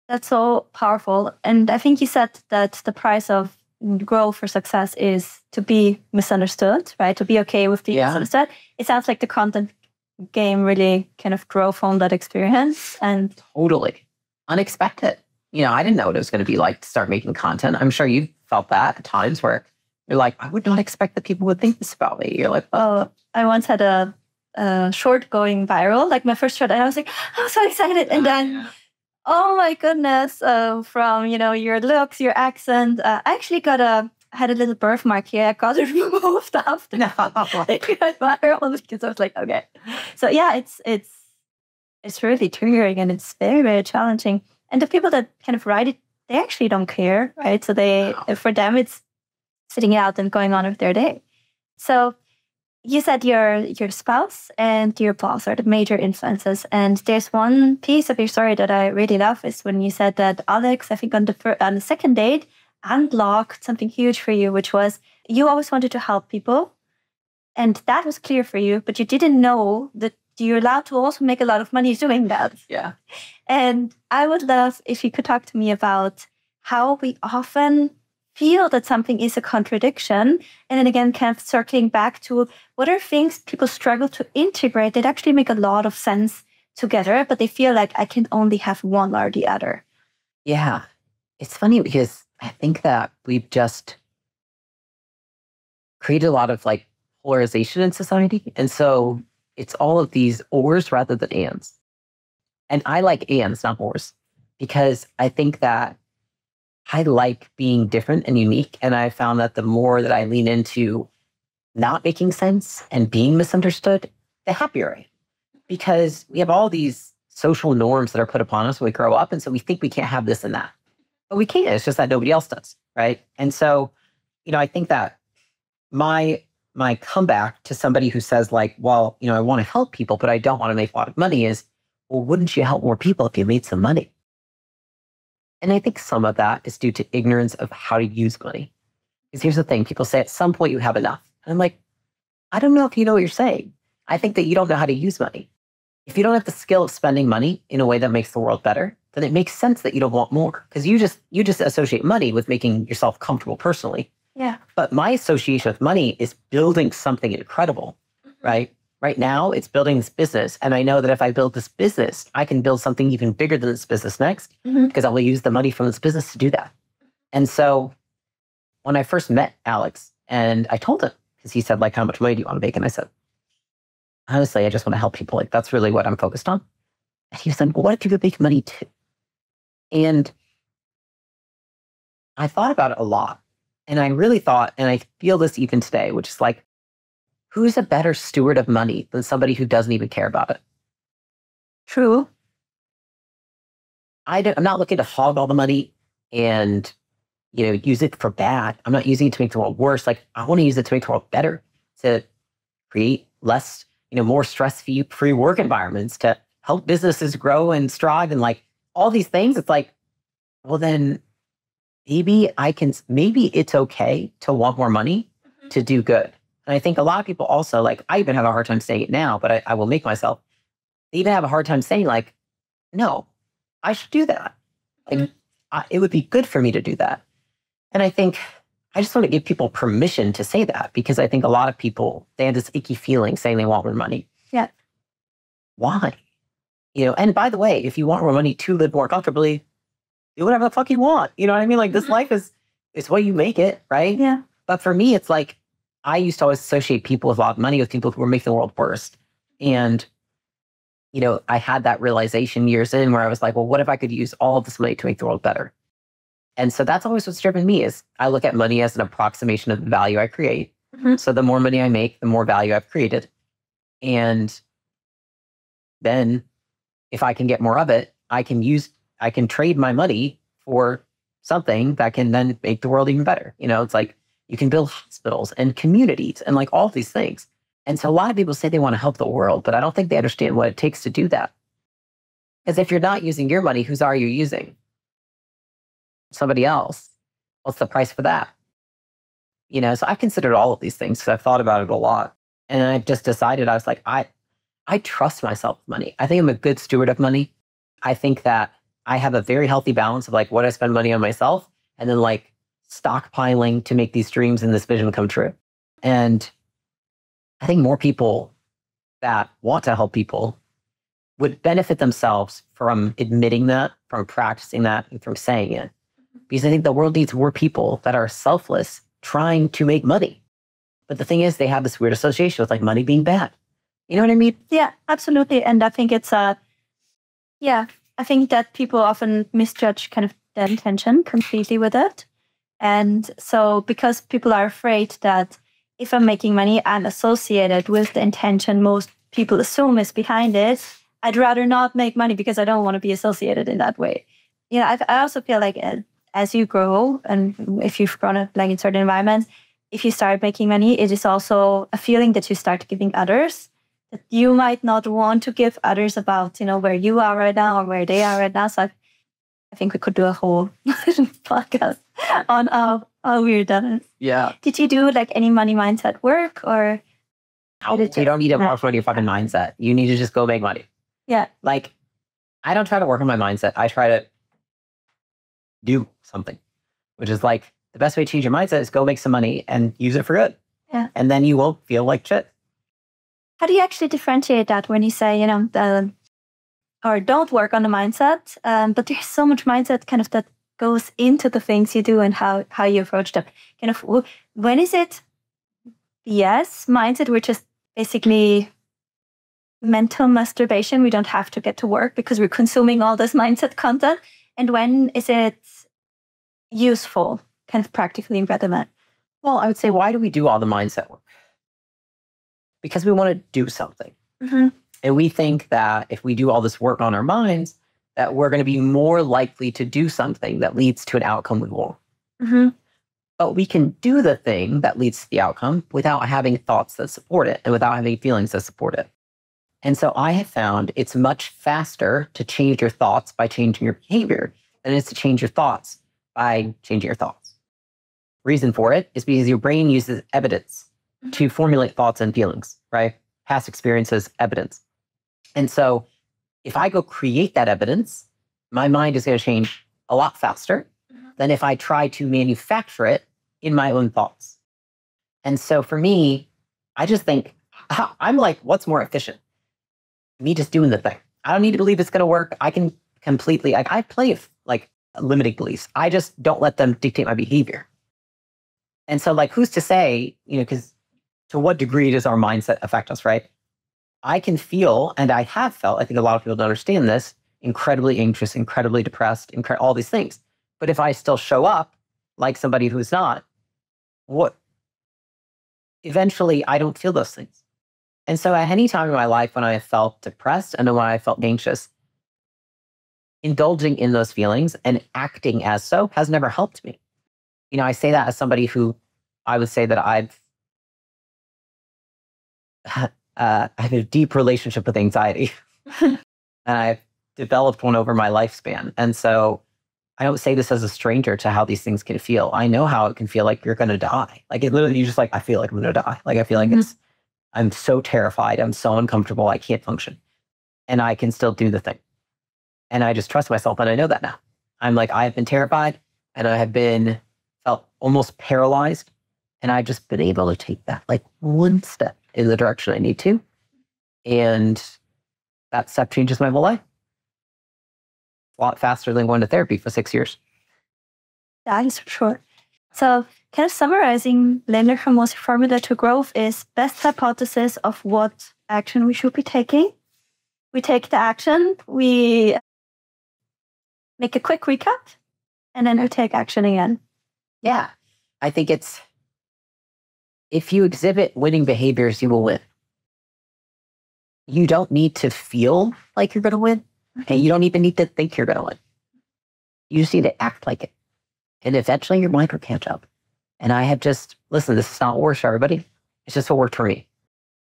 That's so powerful. And I think you said that the price of growth or success is to be misunderstood, right? To be okay with being yeah. misunderstood. It sounds like the content game really kind of grew from that experience. And totally. Unexpected. You know, I didn't know what it was going to be like to start making content. I'm sure you felt that at times where you're like, I would not expect that people would think this about me. You're like, oh. I once had a, a short going viral, like my first short, and I was like, I'm so excited. And then, oh my goodness, uh, from, you know, your looks, your accent, uh, I actually got a, had a little birthmark here. I got it removed after. No. It went viral because I was like, okay. So yeah, it's, it's, it's really triggering, and it's very, very challenging. And the people that kind of write it, they actually don't care, right? So they, wow. for them, it's sitting out and going on with their day. So you said your your spouse and your boss are the major influences. And there's one piece of your story that I really love is when you said that Alex, I think on the first, on the second date, unlocked something huge for you, which was you always wanted to help people. And that was clear for you, but you didn't know that you're allowed to also make a lot of money doing that. Yeah. And I would love if you could talk to me about how we often feel that something is a contradiction. And then again, kind of circling back to what are things people struggle to integrate that actually make a lot of sense together, but they feel like I can only have one or the other. Yeah. It's funny because I think that we've just created a lot of like polarization in society. And so it's all of these ors rather than ands. And I like ands, not ors, because I think that I like being different and unique. And I found that the more that I lean into not making sense and being misunderstood, the happier I am. Because we have all these social norms that are put upon us when we grow up. And so we think we can't have this and that. But we can. It's just that nobody else does, right? And so, you know, I think that my my comeback to somebody who says like, well, you know, I want to help people, but I don't want to make a lot of money is, well, wouldn't you help more people if you made some money? And I think some of that is due to ignorance of how to use money. Because here's the thing, people say at some point you have enough. And I'm like, I don't know if you know what you're saying. I think that you don't know how to use money. If you don't have the skill of spending money in a way that makes the world better, then it makes sense that you don't want more. Because you just you just associate money with making yourself comfortable personally. Yeah. But my association with money is building something incredible, mm-hmm. right? Right now, it's building this business. And I know that if I build this business, I can build something even bigger than this business next, mm-hmm. because I will use the money from this business to do that. And so when I first met Alex and I told him, because he said, like, how much money do you want to make? And I said, honestly, I just want to help people. Like, that's really what I'm focused on. And he was like, well, what if people make money too? And I thought about it a lot. And I really thought, and I feel this even today, which is like, who's a better steward of money than somebody who doesn't even care about it? True. I don't, I'm not looking to hog all the money and, you know, use it for bad. I'm not using it to make the world worse. Like, I want to use it to make the world better, to create less, you know, more stress-free, free work environments, to help businesses grow and strive and like all these things. It's like, well, then maybe I can, maybe it's okay to want more money mm-hmm. to do good. And I think a lot of people also, like, I even have a hard time saying it now, but I, I will make myself. They even have a hard time saying, like, no, I should do that. Like, mm-hmm. I, it would be good for me to do that. And I think I just want to give people permission to say that, because I think a lot of people, they have this icky feeling saying they want more money. Yeah. Why? You know, and by the way, if you want more money to live more comfortably, do whatever the fuck you want. You know what I mean? Like, this mm-hmm. life is, it's what you make it, right? Yeah. But for me, it's like, I used to always associate people with a lot of money with people who were making the world worse. And, you know, I had that realization years in where I was like, well, what if I could use all of this money to make the world better? And so that's always what's driven me is I look at money as an approximation of the value I create. Mm-hmm. So the more money I make, the more value I've created. And then if I can get more of it, I can use, I can trade my money for something that can then make the world even better. You know, it's like, you can build hospitals and communities and like all these things. And so a lot of people say they want to help the world, but I don't think they understand what it takes to do that. Because if you're not using your money, whose are you using? Somebody else. What's the price for that? You know, so I've considered all of these things because I've thought about it a lot. And I just decided, I was like, I, I trust myself with money. I think I'm a good steward of money. I think that I have a very healthy balance of like what I spend money on myself and then like stockpiling to make these dreams and this vision come true. And I think more people that want to help people would benefit themselves from admitting that, from practicing that, and from saying it. Because I think the world needs more people that are selfless trying to make money. But the thing is, they have this weird association with like money being bad. You know what I mean? Yeah, absolutely. And I think it's a, uh, yeah, I think that people often misjudge kind of their intention completely with it. And so because people are afraid that if I'm making money, I'm associated with the intention most people assume is behind it, I'd rather not make money because I don't want to be associated in that way. You know, I, I also feel like as you grow and if you've grown up like in certain environments, if you start making money, it is also a feeling that you start giving others that you might not want to give others about, you know, where you are right now or where they are right now. So I've, I think we could do a whole podcast on how, how weird that is. Yeah. Did you do like any money mindset work or? No, you don't need to work on your fucking mindset. You need to just go make money. Yeah. Like, I don't try to work on my mindset. I try to do something, which is like the best way to change your mindset is go make some money and use it for good. Yeah. And then you won't feel like shit. How do you actually differentiate that when you say, you know, the or don't work on the mindset, um, but there's so much mindset kind of that goes into the things you do and how, how you approach them. Kind of, when is it B S mindset, which is basically mental masturbation? We don't have to get to work because we're consuming all this mindset content. And when is it useful, kind of practically relevant? Well, I would say, why do we do all the mindset work? Because we want to do something. Mm-hmm. And we think that if we do all this work on our minds, that we're going to be more likely to do something that leads to an outcome we want. Mm-hmm. But we can do the thing that leads to the outcome without having thoughts that support it and without having feelings that support it. And so I have found it's much faster to change your thoughts by changing your behavior than it is to change your thoughts by changing your thoughts. Reason for it is because your brain uses evidence to formulate thoughts and feelings, right? Past experiences, evidence. And so if I go create that evidence, my mind is going to change a lot faster than if I try to manufacture it in my own thoughts. And so for me, I just think, I'm like, what's more efficient? Me just doing the thing. I don't need to believe it's going to work. I can completely, like, I play with, like, limiting beliefs. I just don't let them dictate my behavior. And so, like, who's to say, you know, because to what degree does our mindset affect us, right? I can feel, and I have felt, I think a lot of people don't understand this, incredibly anxious, incredibly depressed, incre- all these things. But if I still show up like somebody who's not, what? Eventually, I don't feel those things. And so at any time in my life when I felt depressed and when I felt anxious, indulging in those feelings and acting as so has never helped me. You know, I say that as somebody who, I would say that I've, uh, I have a deep relationship with anxiety. And I've developed one over my lifespan. And so I don't say this as a stranger to how these things can feel. I know how it can feel like you're going to die. Like it literally, you just like, I feel like I'm going to die. Like I feel like mm-hmm. it's, I'm so terrified. I'm so uncomfortable. I can't function. And I can still do the thing. And I just trust myself. And I know that now. I'm like, I have been terrified and I have been felt almost paralyzed. And I've just been able to take that like one step in the direction I need to. And that step changes my whole life. A lot faster than going to therapy for six years. That is for sure. So kind of summarizing Leila Hormozi's formula to growth is best hypothesis of what action we should be taking. We take the action, we make a quick recap, and then we take action again. Yeah. I think it's, if you exhibit winning behaviors, you will win. You don't need to feel like you're going to win. And you don't even need to think you're going to win. You just need to act like it. And eventually your mind will catch up. And I have just, listen, this is not what works for everybody. It's just what worked for me.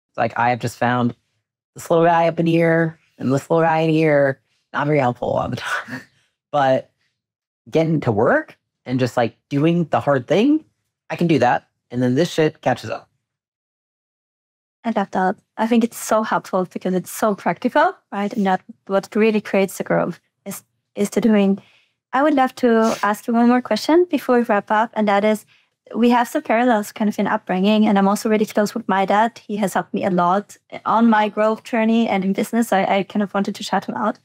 It's like I have just found this little guy up in here and this little guy in here, not very helpful all the time. But getting to work and just like doing the hard thing, I can do that. And then this shit catches up. I love that. I think it's so helpful because it's so practical, right? And that what really creates the growth is, is the doing. I would love to ask you one more question before we wrap up. And that is, we have some parallels kind of in upbringing. And I'm also really close with my dad. He has helped me a lot on my growth journey and in business. I, I kind of wanted to shout him out.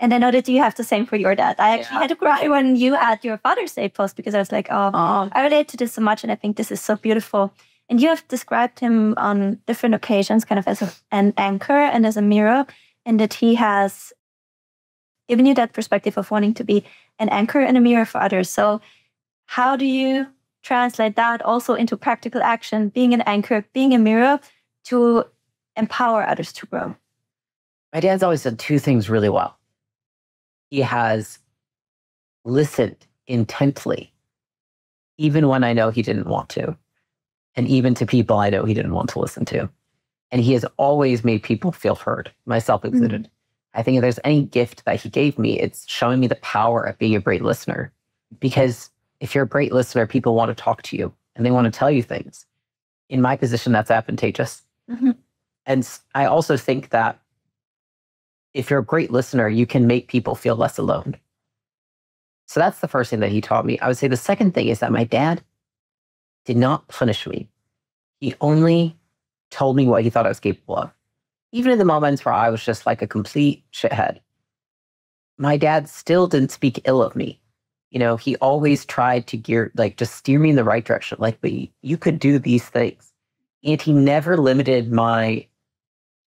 And I know that you have the same for your dad. I actually yeah. had to cry when you had your Father's Day post because I was like, oh, oh, I relate to this so much. And I think this is so beautiful. And you have described him on different occasions kind of as a, an anchor and as a mirror, and that he has given you that perspective of wanting to be an anchor and a mirror for others. So how do you translate that also into practical action, being an anchor, being a mirror, to empower others to grow? My dad's always done two things really well. He has listened intently, even when I know he didn't want to. And even to people I know he didn't want to listen to. And he has always made people feel heard, myself included. Mm-hmm. I think if there's any gift that he gave me, it's showing me the power of being a great listener. Because if you're a great listener, people want to talk to you and they want to tell you things. In my position, that's advantageous. Mm-hmm. And I also think that if you're a great listener, you can make people feel less alone. So that's the first thing that he taught me. I would say the second thing is that my dad did not punish me. He only told me what he thought I was capable of. Even in the moments where I was just like a complete shithead, my dad still didn't speak ill of me. You know, he always tried to gear, like just steer me in the right direction. Like, but you could do these things. And he never limited my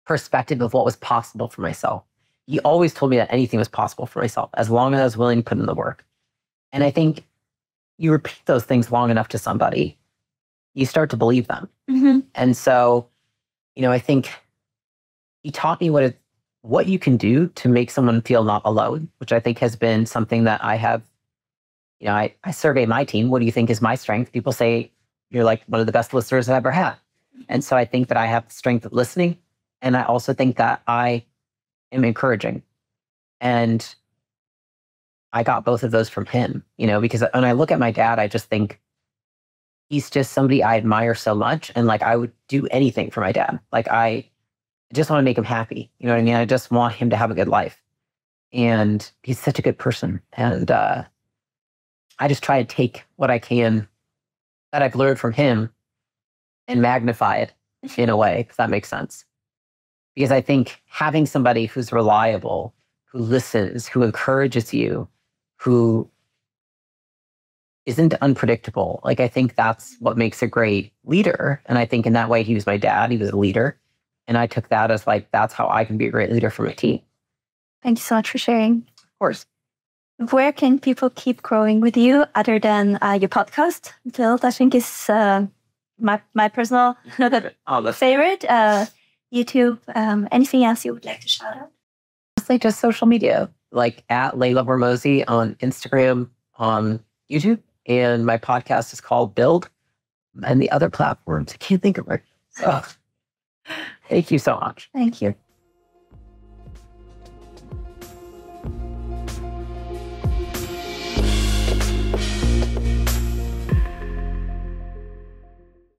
perspective of what was possible for myself. He always told me that anything was possible for myself as long as I was willing to put in the work. And I think you repeat those things long enough to somebody, you start to believe them. Mm-hmm. And so, you know, I think he taught me what it, what you can do to make someone feel not alone, which I think has been something that I have you know, I, I survey my team. What do you think is my strength? People say, you're like one of the best listeners I've ever had. And so I think that I have the strength of listening. And I also think that I am encouraging. And I got both of those from him, you know, because when I look at my dad, I just think he's just somebody I admire so much. And like, I would do anything for my dad. Like, I just want to make him happy. You know what I mean? I just want him to have a good life. And he's such a good person. And, uh, I just try to take what I can that I've learned from him and magnify it in a way, if that makes sense. Because I think having somebody who's reliable, who listens, who encourages you, who isn't unpredictable, like, I think that's what makes a great leader. And I think in that way, he was my dad, he was a leader. And I took that as like, that's how I can be a great leader for my team. Thank you so much for sharing. Of course. Where can people keep growing with you other than uh, your podcast? Build, I think, is uh, my, my personal oh, favorite. Uh, YouTube, um, anything else you would like to shout out? Honestly, just social media, like at Leila Hormozi on Instagram, on YouTube. And my podcast is called Build, and the other platforms I can't think of right now. So, thank you so much. Thank you.